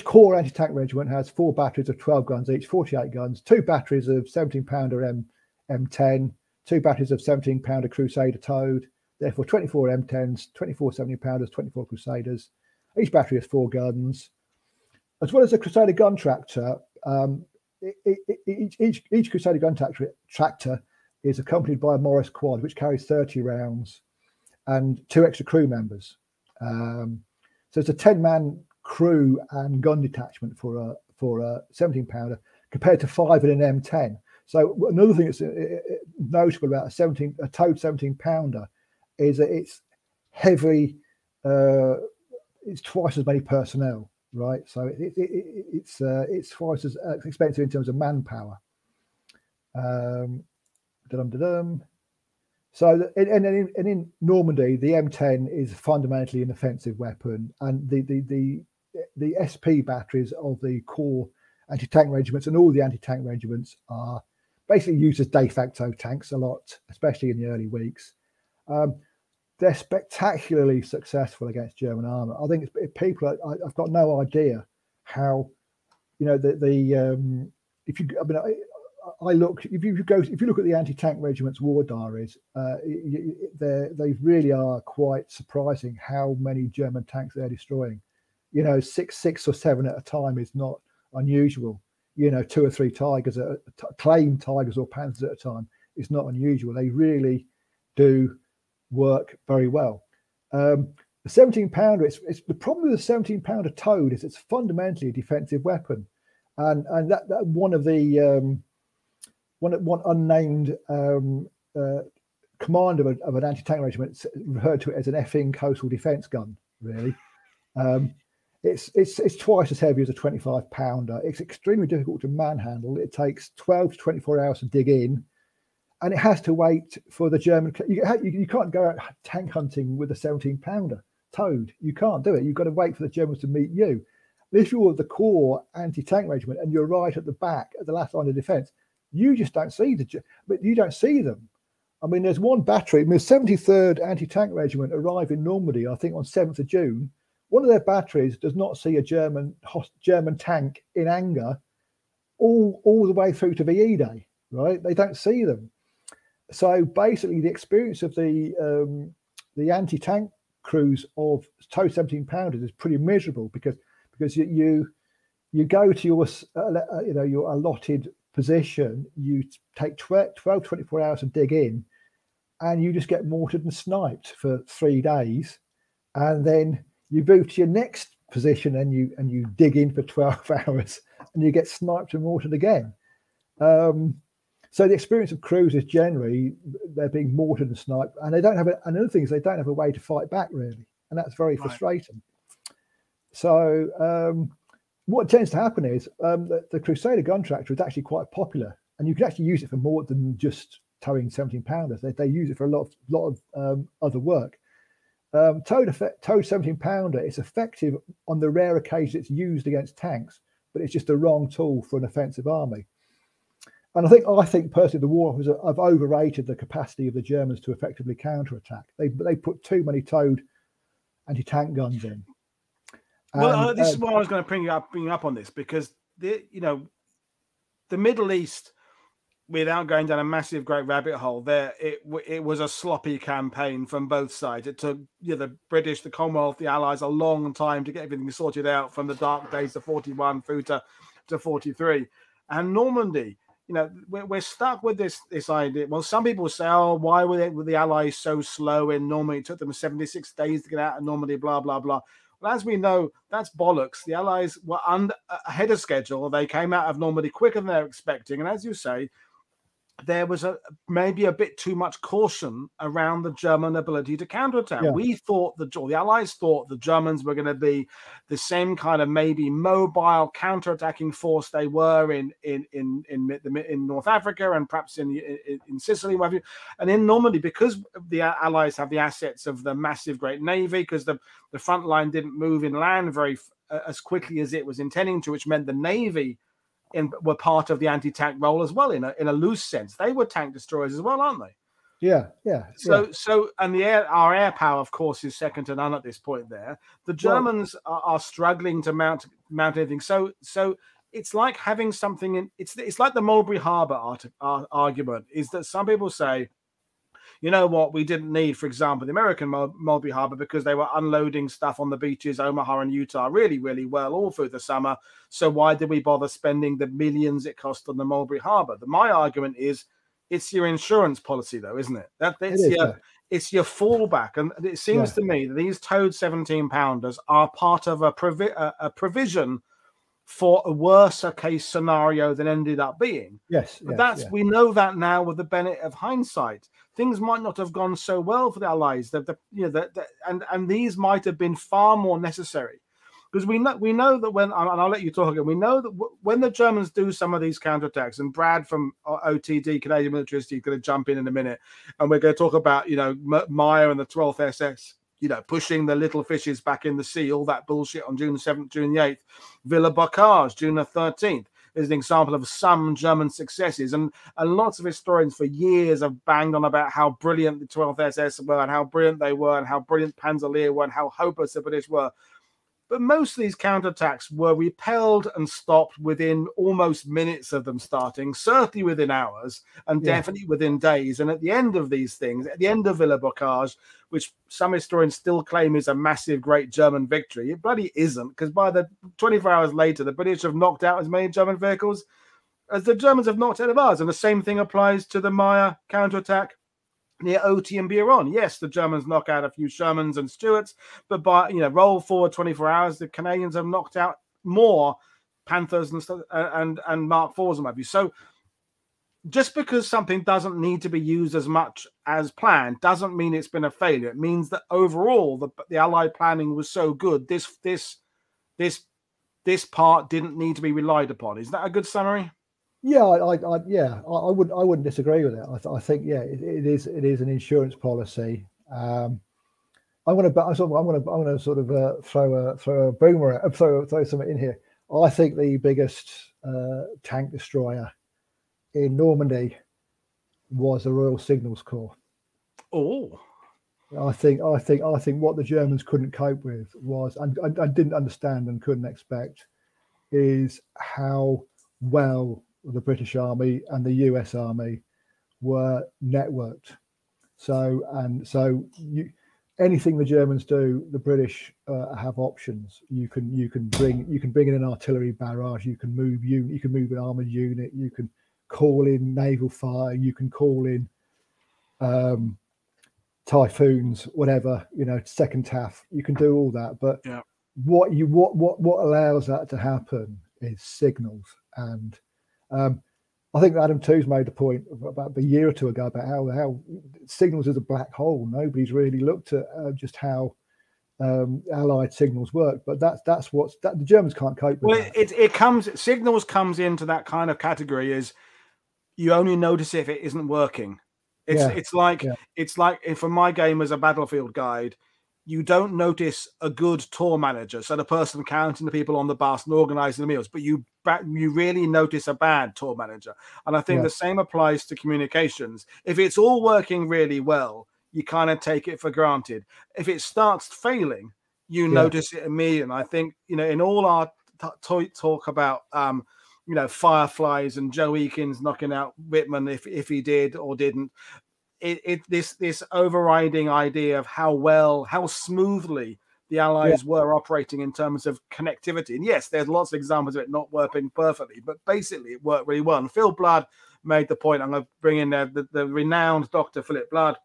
core anti-tank regiment has 4 batteries of 12 guns each, 48 guns, 2 batteries of 17-pounder M10, 2 batteries of 17-pounder Crusader towed, therefore 24 M10s, 24 17-pounders, 24 Crusaders. Each battery has 4 guns, as well as a Crusader gun tractor each Crusader gun tractor is accompanied by a Morris quad, which carries 30 rounds and 2 extra crew members. So it's a 10-man crew and gun detachment for a 17-pounder compared to 5 in an M10. So another thing that's notable about a towed 17-pounder is that it's heavy. It's twice as many personnel, right? So it's twice as expensive in terms of manpower. So in Normandy, the M10 is fundamentally an offensive weapon, and the SP batteries of the core anti-tank regiments and all the anti-tank regiments are basically used as de facto tanks a lot, especially in the early weeks. They're spectacularly successful against German armour. I think I've got no idea how, you know, if you look at the anti-tank regiment's war diaries, they really are quite surprising how many German tanks they're destroying. You know, six or seven at a time is not unusual. You know, 2 or 3 Tigers, claimed Tigers or Panthers at a time is not unusual. They really do work very well. The 17-pounder, it's the problem with the 17-pounder towed is it's fundamentally a defensive weapon, and that one of the one unnamed commander of an anti-tank regiment referred to it as an effing coastal defense gun, really. It's twice as heavy as a 25-pounder. It's extremely difficult to manhandle. It takes 12 to 24 hours to dig in, and it has to wait for the German. You can't go out tank hunting with a 17-pounder towed. You can't do it. You've got to wait for the Germans to meet you. And if you're the core anti-tank regiment and you're right at the back, at the last line of defence, you just don't see them. I mean, there's one battery. I mean, the 73rd Anti-Tank Regiment arrived in Normandy, I think, on 7th of June. One of their batteries does not see a German tank in anger all the way through to VE Day. Right? They don't see them. So basically, the experience of the anti-tank crews of towed 17-pounders is pretty miserable, because you go to your your allotted position, you take 12 to 24 hours to dig in, and you just get mortared and sniped for 3 days, and then you move to your next position and you dig in for 12 hours and you get sniped and mortared again. So the experience of crews is generally they're being mortared and sniped, and they don't have another thing is they don't have a way to fight back, really, and that's very frustrating. So what tends to happen is the Crusader gun tractor is actually quite popular, and you can actually use it for more than just towing 17-pounders. They use it for a lot of other work. Towed 17-pounder, it's effective on the rare occasion it's used against tanks, but it's just the wrong tool for an offensive army. And I think personally, the war was I've overrated the capacity of the Germans to effectively counterattack. They put too many towed anti-tank guns in. Well, this is why I was going to bring you up on this, because the Middle East, without going down a massive great rabbit hole, it was a sloppy campaign from both sides. It took the British, the Commonwealth, the Allies a long time to get everything sorted out, from the dark days of 41 through to 43, and Normandy. We're stuck with this idea. Well, some people say, oh, why were the Allies so slow in Normandy? It took them 76 days to get out of Normandy, blah, blah, blah. Well, as we know, that's bollocks. The Allies were ahead of schedule. They came out of Normandy quicker than they were expecting. And as you say, there was maybe a bit too much caution around the German ability to counterattack. Yeah. We thought, the Allies thought the Germans were going to be the same kind of maybe mobile counterattacking force they were in North Africa, and perhaps in Sicily, whatever. And in Normandy, because the Allies have the assets of the massive Great Navy, because the front line didn't move inland as quickly as it was intending to, which meant the Navy were part of the anti-tank role as well, in a loose sense. They were tank destroyers as well, aren't they? Yeah. So, and our air power, of course, is second to none at this point. There, the Germans are struggling to mount anything. So it's like having something in. It's like the Mulberry Harbour argument. Is that some people say you know what, we didn't need, for example, the American Mulberry Harbour, because they were unloading stuff on the beaches, Omaha and Utah, really, really well all through the summer. So why did we bother spending the millions it cost on the Mulberry Harbour? My argument is, it's your insurance policy, though, isn't it? It's your fallback. And it seems to me that these towed 17-pounders are part of a provision for a worse-case scenario than ended up being. Yes. But we know that now with the benefit of hindsight. Things might not have gone so well for the Allies. And these might have been far more necessary. Because we know that when, and I'll let you talk again, we know that when the Germans do some of these counterattacks, and Brad from OTD, Canadian Militarist, is going to jump in a minute, and we're going to talk about, you know, Meyer and the 12th SS, you know, pushing the little fishes back in the sea, all that bullshit on June 7th, June 8th. Villa Bocage, June the 13th, is an example of some German successes. And lots of historians for years have banged on about how brilliant the 12th SS were, and how brilliant they were, and how brilliant Panzerlehr were, and how hopeless the British were. But most of these counterattacks were repelled and stopped within almost minutes of them starting, certainly within hours, and definitely within days. And at the end of these things, at the end of Villa Bocage, which some historians still claim is a massive, great German victory, it bloody isn't, because by the 24 hours later, the British have knocked out as many German vehicles as the Germans have knocked out of ours. And the same thing applies to the Meyer counterattack near Oti and Biron. Yes, the Germans knock out a few Shermans and Stuarts, but by, you know, roll forward 24 hours, the Canadians have knocked out more Panthers and Mark IVs and what have you. So just because something doesn't need to be used as much as planned doesn't mean it's been a failure. It means that overall the Allied planning was so good, this part didn't need to be relied upon. Is that a good summary? Yeah, I wouldn't disagree with it. I think it is an insurance policy. I'm going to throw a boomerang, throw something in here. I think the biggest tank destroyer in Normandy was the Royal Signals Corps. Oh, I think what the Germans couldn't cope with was, and I didn't understand and couldn't expect, is how well the British Army and the US Army were networked. So anything the Germans do, the British have options. You can bring in an artillery barrage. You can move an armoured unit. You can call in naval fire. You can call in typhoons, whatever, you know, second TAF. You can do all that. But what allows that to happen is signals. And I think Adam Tooze made a point about a year or two ago about how signals is a black hole. Nobody's really looked at just how Allied signals work, but that's what the Germans can't cope with. Well, signals comes into that kind of category. Is you only notice if it isn't working. It's like if for my game as a Battlefield Guide, you don't notice a good tour manager, so the person counting the people on the bus and organising the meals, but you really notice a bad tour manager. And I think the same applies to communications. If it's all working really well, you kind of take it for granted. If it starts failing, you notice it immediately. And I think, you know, in all our talk about you know, Fireflies and Joe Eakins knocking out Whitman if he did or didn't, This overriding idea of how smoothly the Allies were operating in terms of connectivity. And yes, there's lots of examples of it not working perfectly, but basically it worked really well. And Phil Blood made the point, I'm going to bring in there, the renowned Dr. Philip Blood.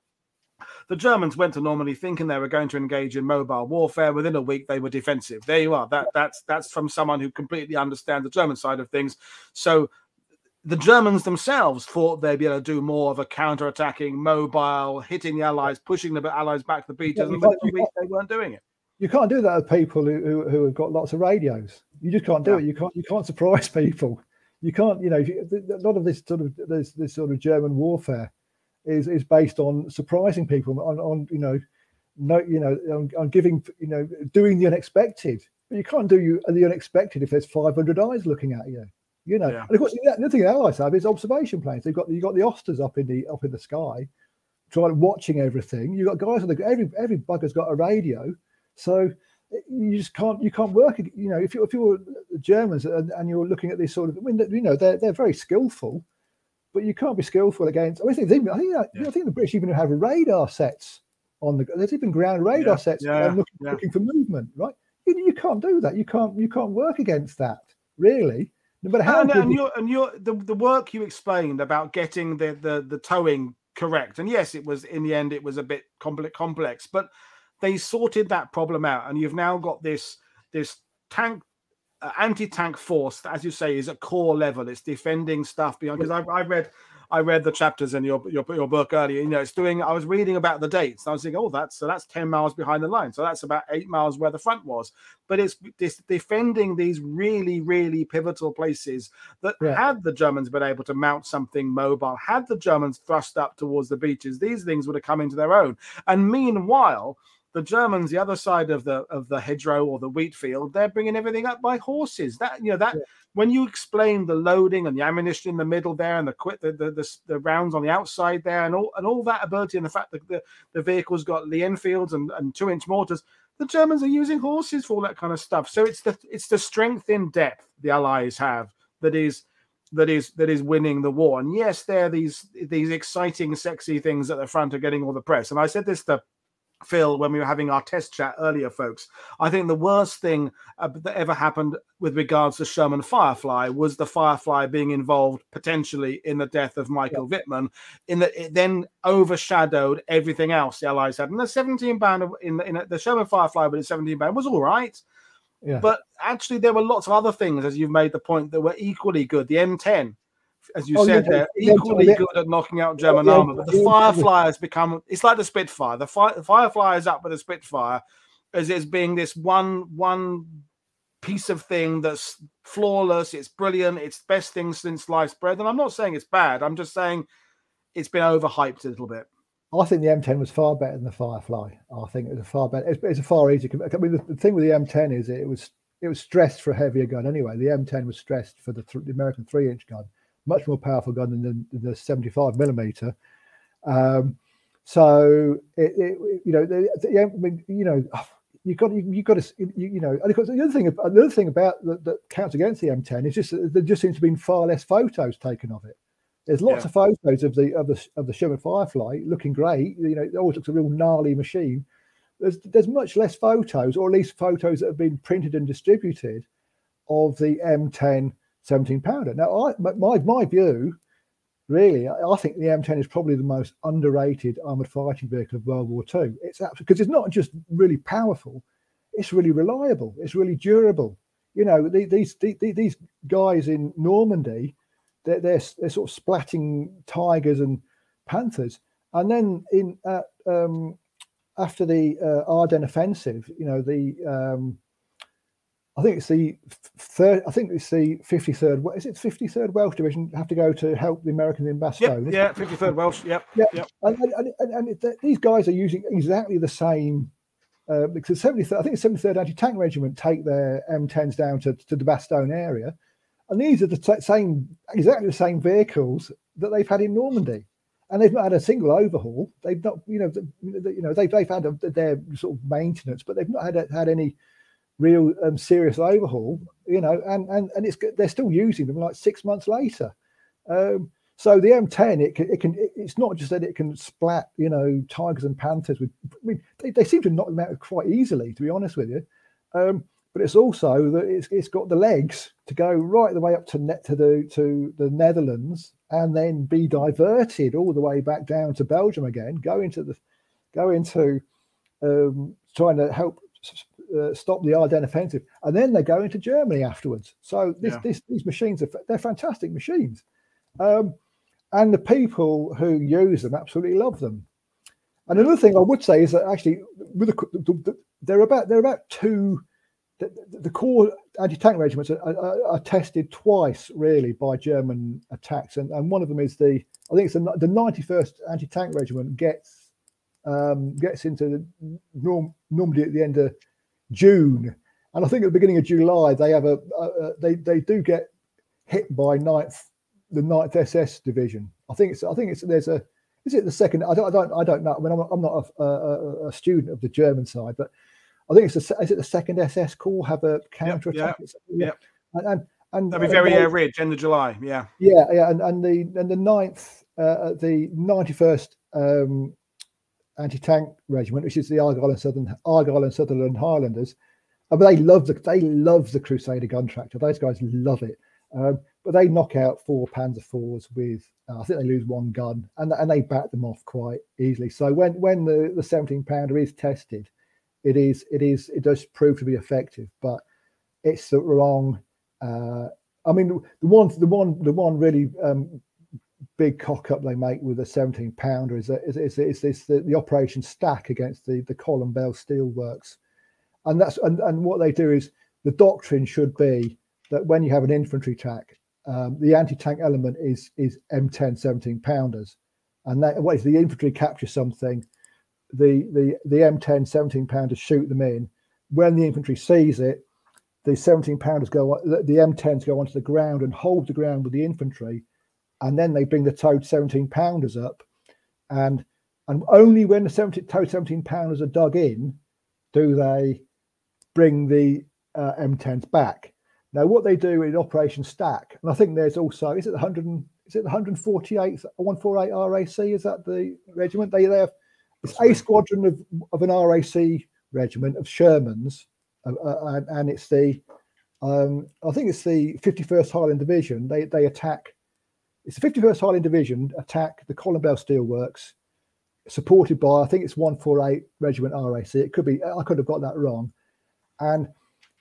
The Germans went to Normandy thinking they were going to engage in mobile warfare. Within a week, they were defensive. There you are. That's from someone who completely understands the German side of things. So the Germans themselves thought they'd be able to do more of a counter-attacking, mobile, hitting the Allies, pushing the Allies back to the beaches, and they weren't doing it. You can't do that with people who have got lots of radios. You just can't do it. You can't surprise people. You can't, you know, a lot of this sort of German warfare is based on surprising people, on giving, you know, doing the unexpected. But you can't do the unexpected if there's 500 eyes looking at you. You know, and of course, another thing the Allies have is observation planes. You've got the Osters up in the sky, watching everything. You've got guys on every bugger's got a radio, so you just can't work. You know, if you're Germans and you're looking at this sort of, I mean, you know, they're very skillful, but you can't be skillful against. I think the British even have radar sets on the. There's even ground radar sets looking for movement, right? You can't do that. You can't work against that, really. No matter how. And the work you explained about getting the towing correct, and yes, it was in the end it was a bit complex, but they sorted that problem out, and you've now got this tank. Anti-tank force, as you say, is at core level. It's defending stuff beyond. Because I read the chapters in your book earlier. You know, it's doing. I was reading about the dates. And I was thinking, oh, that's 10 miles behind the line. So that's about 8 miles where the front was. But it's defending these really, really pivotal places that had the Germans been able to mount something mobile, had the Germans thrust up towards the beaches, these things would have come into their own. And meanwhile, the Germans, the other side of the hedgerow or the wheat field, they're bringing everything up by horses. When you explain the loading and the ammunition in the middle there, and the rounds on the outside there, and all that ability, and the fact that the vehicles got Lee Enfields and 2-inch mortars, the Germans are using horses for all that kind of stuff. So it's the strength in depth the Allies have that is winning the war. And yes, they're these exciting, sexy things at the front are getting all the press. And I said this to Phil when we were having our test chat earlier, folks. I think the worst thing that ever happened with regards to Sherman Firefly was the Firefly being involved potentially in the death of Michael Wittmann, in that it then overshadowed everything else the Allies had. And the 17-pounder in the Sherman Firefly with the 17-pounder was all right. Yeah. But actually there were lots of other things, as you've made the point, that were equally good. The M10, as you said, they're equally good at knocking out German armor. But the Firefly has become, it's like the Spitfire. The Firefly is up with the Spitfire as it's being this one piece of thing that's flawless. It's brilliant. It's the best thing since sliced bread. And I'm not saying it's bad. I'm just saying it's been overhyped a little bit. I think the M10 was far better than the Firefly. I think it was far better. It's a far easier. I mean, the thing with the M10 is it was stressed for a heavier gun anyway. The M10 was stressed for the American 3-inch gun. Much more powerful gun than the 75mm. So you know. And of course, the other thing about that counts against the M10 is just that there just seems to have been far less photos taken of it. There's lots of photos of the Sherman Firefly looking great. You know, it always looks a real gnarly machine. There's much less photos, or at least photos that have been printed and distributed, of the M10. 17-pounder. Now, my view, really, I think the M10 is probably the most underrated armoured fighting vehicle of World War II. It's absolutely, because it's not just really powerful, it's really reliable, it's really durable. You know, these guys in Normandy, they're sort of splatting tigers and panthers, and then after the Ardennes offensive, you know, I think it's the 53rd. What is it? 53rd Welsh Division have to go to help the Americans in Bastogne. Yeah, 53rd Welsh. Yep. And these guys are using exactly the same. Because 73rd Anti-Tank Regiment take their M10s down to the Bastogne area, and these are exactly the same vehicles that they've had in Normandy, and they've not had a single overhaul. They've not, they've had their sort of maintenance, but they've not had any real serious overhaul, you know, and they're still using them like 6 months later. So the M10, it's not just that it can splat, you know, tigers and panthers with. I mean, they seem to knock them out quite easily, to be honest with you. But it's also that it's got the legs to go right the way up to the Netherlands, and then be diverted all the way back down to Belgium again, go into trying to help. Stop the Ardennes offensive, and then they go into Germany afterwards. So these machines they're fantastic machines, and the people who use them absolutely love them. And another thing I would say is that actually, with the core anti-tank regiments are tested twice really by German attacks, and one of them is the 91st Anti-Tank Regiment gets into the Normandy at the end of June, and I think at the beginning of July they have they do get hit by the 9th SS Division. I think it's the second. I don't know. I mean, I'm not a student of the German side, but I think it's the second SS Corps have a counterattack. And that'd be very rich, end of July. Yeah. Yeah, yeah. And the 9th, the 91st anti-tank regiment, which is the Argyll and Sutherland Highlanders. I mean, they love the Crusader gun tractor. Those guys love it. But they knock out 4 Panzer IVs with, I think they lose 1 gun, and they bat them off quite easily. So when the 17-pounder is tested, it does prove to be effective, but it's the wrong. I mean, the one really big cock up they make with the 17-pounder is the operation stack against the Columbell Steelworks, and what they do is the doctrine should be that when you have an infantry attack, the anti-tank element is M10 17-pounders, and that what is the infantry capture something, the M10 17-pounders shoot them in. When the infantry sees it, the 17-pounders the M10s go onto the ground and hold the ground with the infantry, and then they bring the towed 17-pounders up, and only when the towed 17-pounders are dug in do they bring the M10s back. Now, what they do in Operation Stack, and I think there's also, is it the 148th 148 RAC? Is that the regiment? They have, it's a squadron of an RAC regiment of Shermans, and it's the, I think it's the 51st Highland Division. They attack. It's the 51st Highland Division attack the Columbell Steelworks, supported by, I think it's 148 Regiment RAC. It could be, I could have got that wrong, and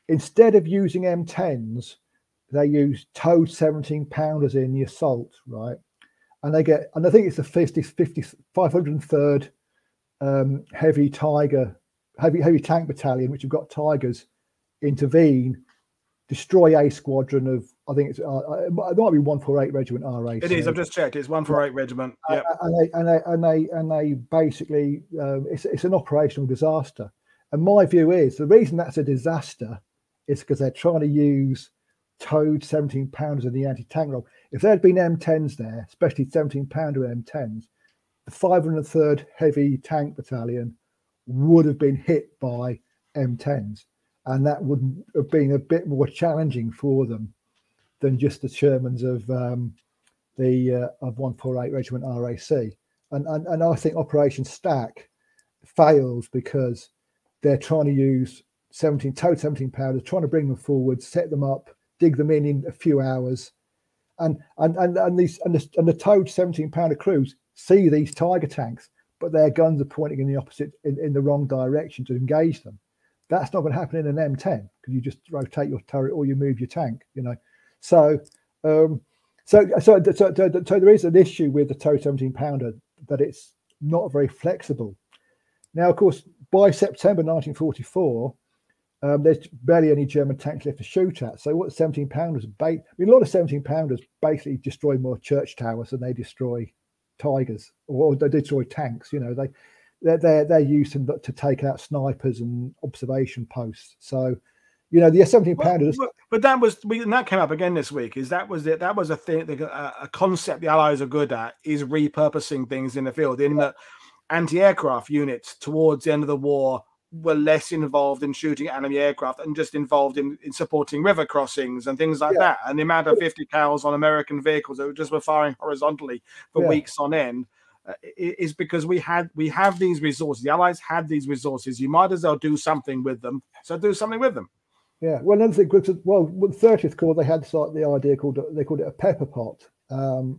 instead of using M10s, they use towed 17-pounders in the assault, right? And they get, and I think it's the 503rd heavy tank battalion, which have got Tigers, intervene, destroy a squadron of, I think it's it might be 148 Regiment RAC. It is. I've just checked. It's 148 Regiment. Yep. And they basically, it's an operational disaster. And my view is the reason that's a disaster. It's because they're trying to use towed 17-pounders in the anti-tank role. If there had been M10s there, especially 17-pounder M10s, the 503rd Heavy Tank Battalion would have been hit by M10s, and that would have been a bit more challenging for them than just the Shermans of 148 Regiment RAC. And I think Operation Stack fails because they're trying to use towed 17-pounders, trying to bring them forward, set them up, dig them in a few hours, and the towed 17-pounder crews see these Tiger tanks, but their guns are pointing in the opposite, in the wrong direction to engage them. That's not going to happen in an M10 because you just rotate your turret or you move your tank, you know. So there is an issue with the towed 17-pounder that it's not very flexible. Now, of course, by September 1944. There's barely any German tanks left to shoot at. So what 17-pounders, a lot of 17-pounders basically destroy more church towers than they destroy Tigers, or they destroy tanks. You know, they're used to take out snipers and observation posts. So, you know, the 17-pounders. But that was, and that came up again this week. Is that was it? That was a thing, a concept the Allies are good at, is repurposing things in the field. In the anti-aircraft units towards the end of the war were less involved in shooting enemy aircraft and just involved in supporting river crossings and things like that. And the amount of 50 cals on American vehicles that just were firing horizontally for weeks on end is because we have these resources. The Allies had these resources. You might as well do something with them. So do something with them. Yeah. Well, another thing, well, with the 30th Corps, they had the idea they called it a pepper pot,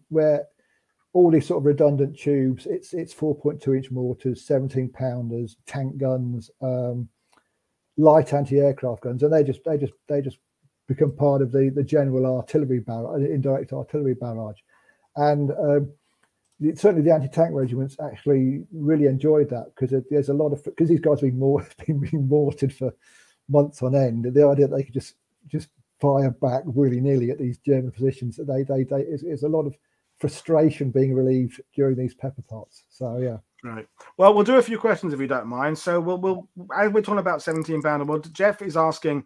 where all these sort of redundant tubes, it's 4.2-inch mortars, 17-pounders, tank guns, light anti-aircraft guns, and they just become part of the general artillery barrage, indirect artillery barrage. And certainly the anti-tank regiments actually really enjoyed that, because there's a lot of, because these guys have been mortared for months on end. The idea that they could just fire back willy-nilly at these German positions, it's a lot of frustration being relieved during these pepper pots. So yeah, right. Well, we'll do a few questions if you don't mind. So we'll as we're talking about 17-pounder, well, Jeff is asking,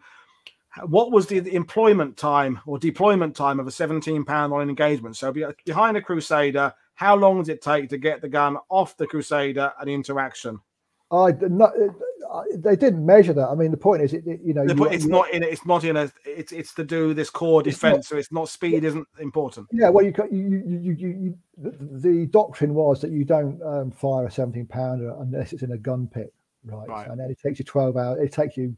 what was the employment time or deployment time of a 17-pounder on engagement? So behind a Crusader, how long does it take to get the gun off the Crusader and into action? I they didn't measure that. I mean, the point is, it's to do this core defense. So it's not speed isn't important. Yeah, well, the doctrine was that you don't fire a 17-pounder unless it's in a gun pit, right? And then it takes you 12 hours. It takes you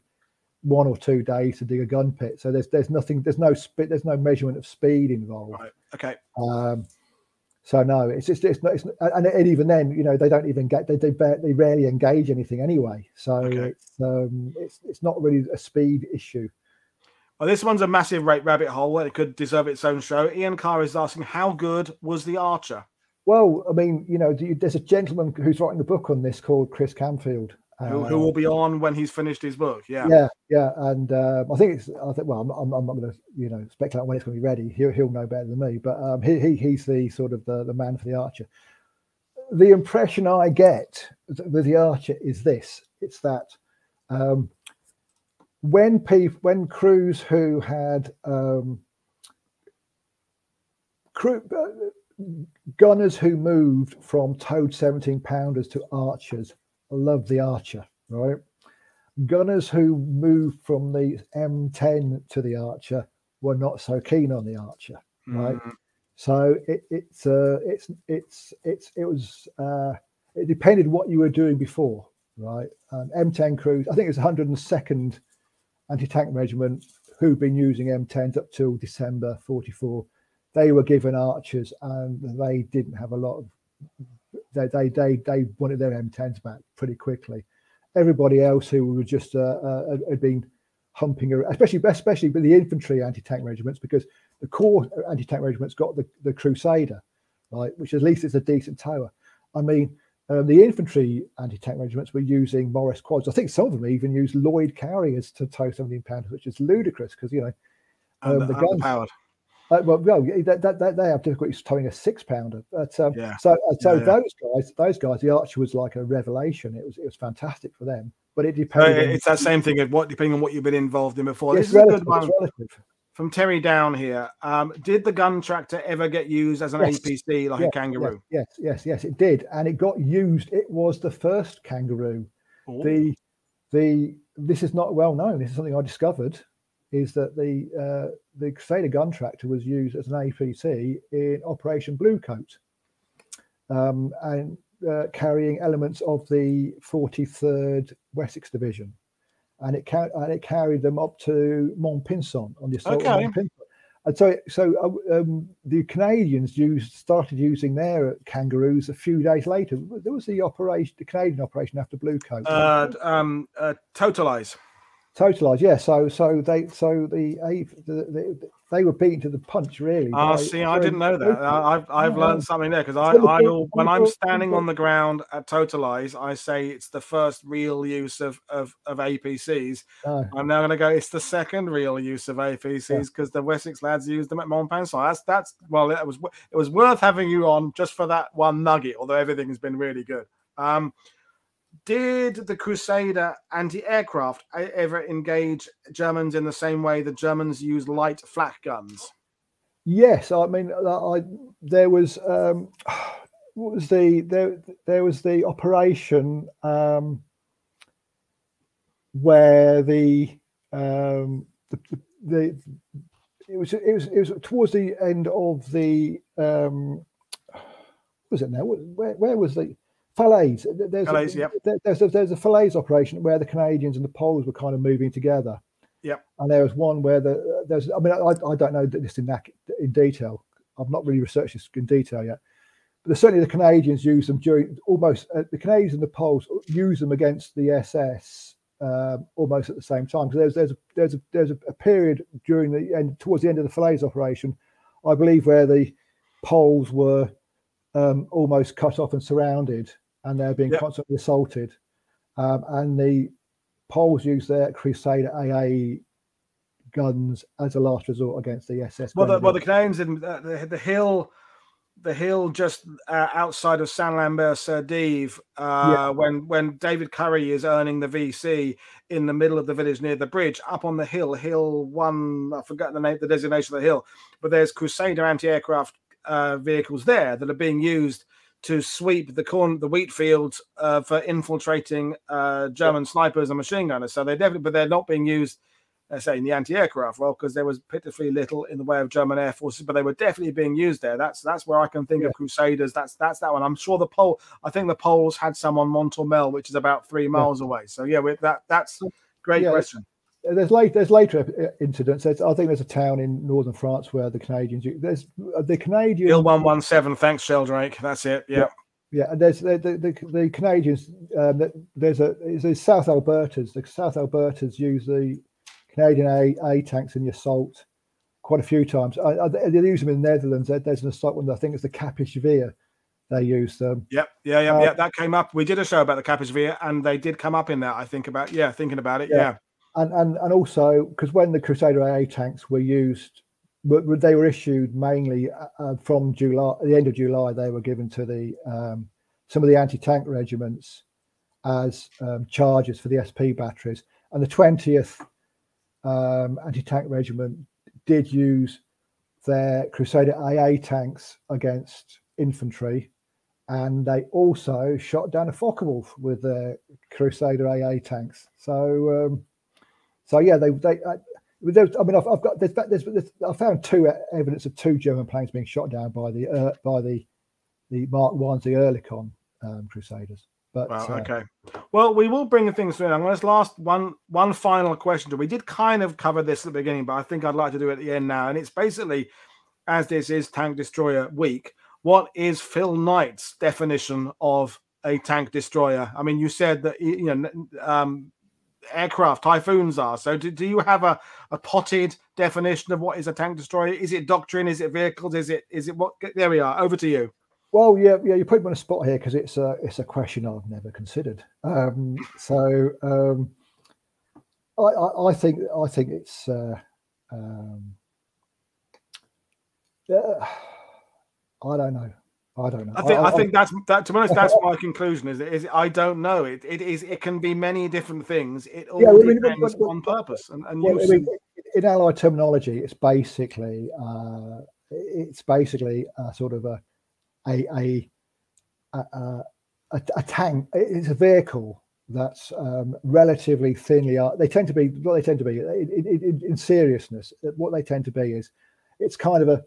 1 or 2 days to dig a gun pit. So there's no measurement of speed involved. Right. Okay. So no, it's not, and even then, they don't even get, they rarely engage anything anyway. So it's not really a speed issue. Well, this one's a massive rabbit hole, and it could deserve its own show. Ian Carr is asking, how good was The Archer? Well, I mean, there's a gentleman who's writing the book on this called Chris Camfield, who will be on when he's finished his book. Yeah. And I'm not going to speculate when it's going to be ready. He'll know better than me. But he's the sort of the man for The Archer. The impression I get with The Archer is this: it's that when crews who had gunners who moved from towed 17-pounders to archers. Love The Archer, right? Gunners who moved from the M10 to the Archer were not so keen on the Archer, right? Mm. So it depended what you were doing before, right? M10 crews, I think it was 102nd Anti-Tank Regiment who'd been using M10s up till December 44. They were given Archers, and they didn't have a lot of. They wanted their M10s back pretty quickly. Everybody else who were just had been humping around, especially with the infantry anti-tank regiments, because the core anti-tank regiments got the Crusader, right? Which at least is a decent tower. I mean, the infantry anti-tank regiments were using Morris quads. I think some of them even used Lloyd carriers to tow 17-pounders, which is ludicrous because the guns powered. They have difficulties towing a 6-pounder. But those guys, the Archer was like a revelation. It was fantastic for them. But it depended. It's that same thing depending on what you've been involved in before. This is a good one from Terry Down here. Did the gun tractor ever get used as an APC like a Kangaroo? Yes, it did, and it got used. It was the first Kangaroo. Ooh. This is not well known. This is something I discovered. Is that the Crusader gun tractor was used as an APC in Operation Bluecoat, and carrying elements of the 43rd Wessex Division, and it carried them up to Montpinçon on the assault on Montpinçon. And so the Canadians started using their Kangaroos a few days later. There was the Canadian operation after Bluecoat. Totalize, yeah. So they were beaten to the punch, really. I didn't know that. I've learned something there, because when I'm standing on the ground at Totalize, I say it's the first real use of APCs. I'm now going to go, it's the second real use of APCs, because the Wessex lads used them at Montpensier. It was worth having you on just for that one nugget. Although everything has been really good. Did the Crusader anti-aircraft ever engage Germans in the same way the Germans used light flat guns? Yes, I mean, there was the operation where it was towards the end of the Falaise. There's a Falaise operation where the Canadians and the Poles were kind of moving together. Yeah. And there was one where I don't know this in detail. I've not really researched this in detail yet. But certainly the Canadians used them the Canadians and the Poles used them against the SS almost at the same time. Because there's a period during the end, towards the end of the Falaise operation, I believe, where the Poles were almost cut off and surrounded, and they're being constantly assaulted. And the Poles use their Crusader AA guns as a last resort against the SS. Well, the Canadians in the hill just outside of Saint-Lambert-sur-Dives, when David Curry is earning the VC in the middle of the village near the bridge, up on the hill one, I forgot the name, the designation of the hill, but there's Crusader anti-aircraft vehicles there that are being used to sweep the wheat fields for infiltrating German snipers and machine gunners. So they're definitely, but they're not being used, say, in the anti-aircraft role, because there was pitifully little in the way of German air forces, but they were definitely being used there. That's where I can think of Crusaders. That's that one. I'm sure I think the Poles had some on Montormel, which is about 3 miles away. So yeah, that's a great question. There's later incidents. I think there's a town in northern France where the Canadians. There's the Canadians. Bill 117. Thanks, Sheldrake. That's it. Yeah. Yeah, and there's the Canadians. There's South Albertans. The South Albertans use the Canadian AA tanks in the assault quite a few times. They use them in the Netherlands. There's an assault one. I think it's the Kappersveer. They used them. Yep. That came up. We did a show about the Kappersveer, and they did come up in that. I think about thinking about it. Yeah. And also, because when the Crusader AA tanks were used, they were issued mainly from July, the end of July, they were given to the some of the anti-tank regiments as charges for the SP batteries. And the 20th anti-tank regiment did use their Crusader AA tanks against infantry. And they also shot down a Focke-Wulf with their Crusader AA tanks. So... So yeah, I found evidence of 2 German planes being shot down by the Mark I's, the Oerlikon Crusaders. But wow, okay, well, we will bring things to an end. This last one final question. We did kind of cover this at the beginning, but I think I'd like to do it at the end now. And it's basically, as this is Tank Destroyer Week, what is Phil Knight's definition of a tank destroyer? I mean, you said that aircraft Typhoons are. So do you have a potted definition of what is a tank destroyer? Is it doctrine? Is it vehicles? Is it what? There we are. Over to you. Well, yeah, you put me on a spot here because it's a question I've never considered. I think it's I don't know. I don't know. I think that's that. To be honest, that's my conclusion. Is I don't know. It is. It can be many different things. It all depends on purpose and use. In Allied terminology, it's basically a sort of a tank. It's a vehicle that's relatively thinly. They tend to be what they tend to be in seriousness. What they tend to be is it's kind of a.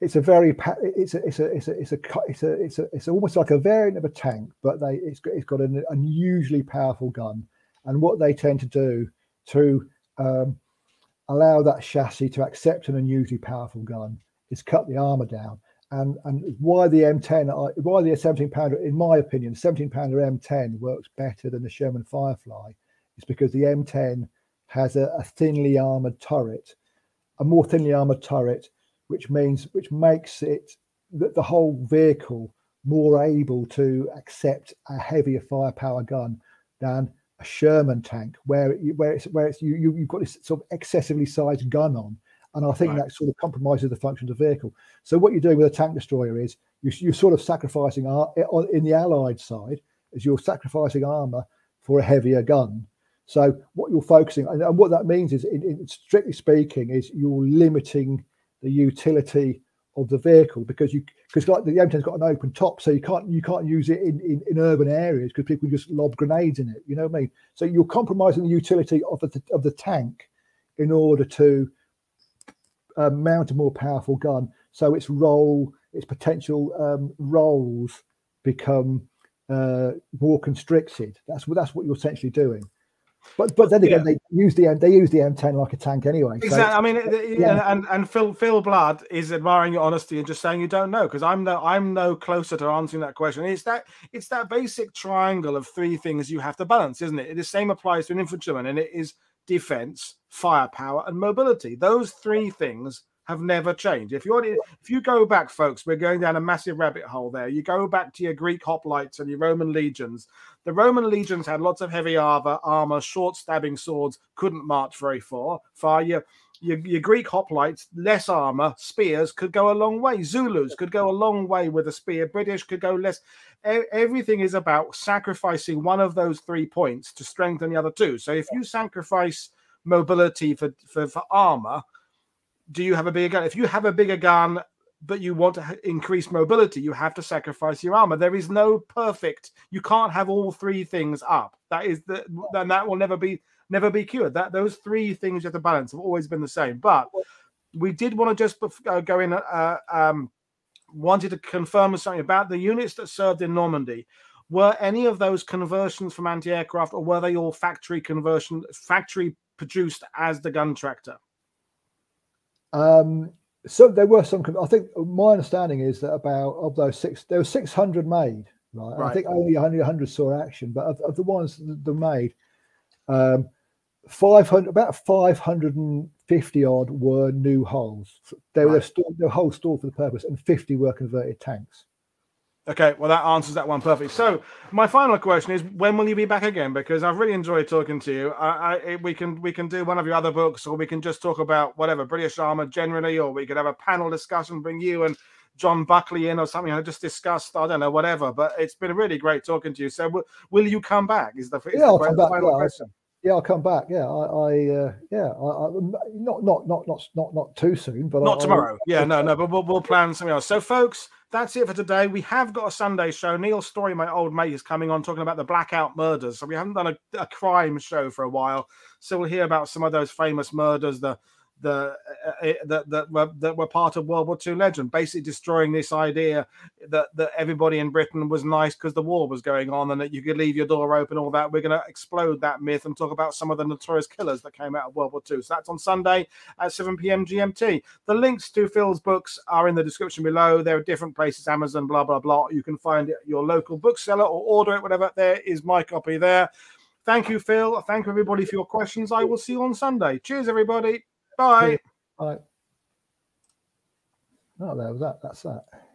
It's a very it's almost like a variant of a tank, but it's got an unusually powerful gun, and what they tend to do to allow that chassis to accept an unusually powerful gun is cut the armor down, and why the M10 in my opinion, 17-pounder M10 works better than the Sherman Firefly is because the M10 has a thinly armored turret, a more thinly armored turret. Which makes it the whole vehicle more able to accept a heavier firepower gun than a Sherman tank, where you've got this sort of excessively sized gun on, and I think that sort of compromises the function of the vehicle. So what you're doing with a tank destroyer is you're sort of sacrificing in the Allied side, as you're sacrificing armor for a heavier gun. So what you're focusing and what that means is, strictly speaking, is you're limiting the utility of the vehicle because like the M10's got an open top, so you can't use it in urban areas because people just lob grenades in it. You know what I mean? So you're compromising the utility of the tank in order to mount a more powerful gun. So its role, its potential roles become more constricted. That's what you're essentially doing. But then again, they use the M10 like a tank anyway. Exactly. So I mean, and Phil Blood is admiring your honesty and just saying you don't know, because I'm no closer to answering that question. It's that basic triangle of 3 things you have to balance, isn't it? The same applies to an infantryman, and it is defense, firepower, and mobility. Those 3 things have never changed. If you go back, folks, we're going down a massive rabbit hole there. You go back to your Greek hoplites and your Roman legions. The Roman legions had lots of heavy armor, short stabbing swords, couldn't march very far. Your Greek hoplites, less armor, spears could go a long way. Zulus could go a long way with a spear. British could go less. Everything is about sacrificing one of those 3 points to strengthen the other 2. So if you sacrifice mobility for armor, do you have a bigger gun? If you have a bigger gun, but you want to increase mobility, you have to sacrifice your armor. There is no perfect. You can't have all three things up. That is the, and that will never be cured. That those three things you have to balance have always been the same. But we did want to just go in. Wanted to confirm something about the units that served in Normandy. Were any of those conversions from anti-aircraft, or were they all factory conversion, factory produced as the gun tractor? So there were some. I think my understanding is that about of those six, there were 600 made. Right? I think only 100 saw action, but of the ones that were made, 550 odd were new hulls. They were the hull stored for the purpose, and 50 were converted tanks. Okay, well, that answers that one perfectly. So my final question is, when will you be back again? Because I've really enjoyed talking to you. We can do one of your other books, or we can just talk about whatever, British armour generally, or we could have a panel discussion, bring you and John Buckley in or something, and just discuss, I don't know, whatever. But it's been really great talking to you. So will you come back? Is the final question. Yeah, I'll come back. Yeah, not too soon, but not tomorrow. But we'll plan something else. So, folks, that's it for today. We have got a Sunday show. Neil Story, my old mate, is coming on talking about the Blackout murders. So we haven't done a crime show for a while. So we'll hear about some of those famous murders that were part of World War II legend, basically destroying this idea that everybody in Britain was nice because the war was going on and that you could leave your door open, all that. We're going to explode that myth and talk about some of the notorious killers that came out of World War II. So that's on Sunday at 7 p.m. GMT. The links to Phil's books are in the description below. There are different places, Amazon, blah, blah, blah. You can find it at your local bookseller or order it, whatever. There is my copy there. Thank you, Phil. Thank you, everybody, for your questions. I will see you on Sunday. Cheers, everybody. Bye. Bye. Oh, there was that. That's that.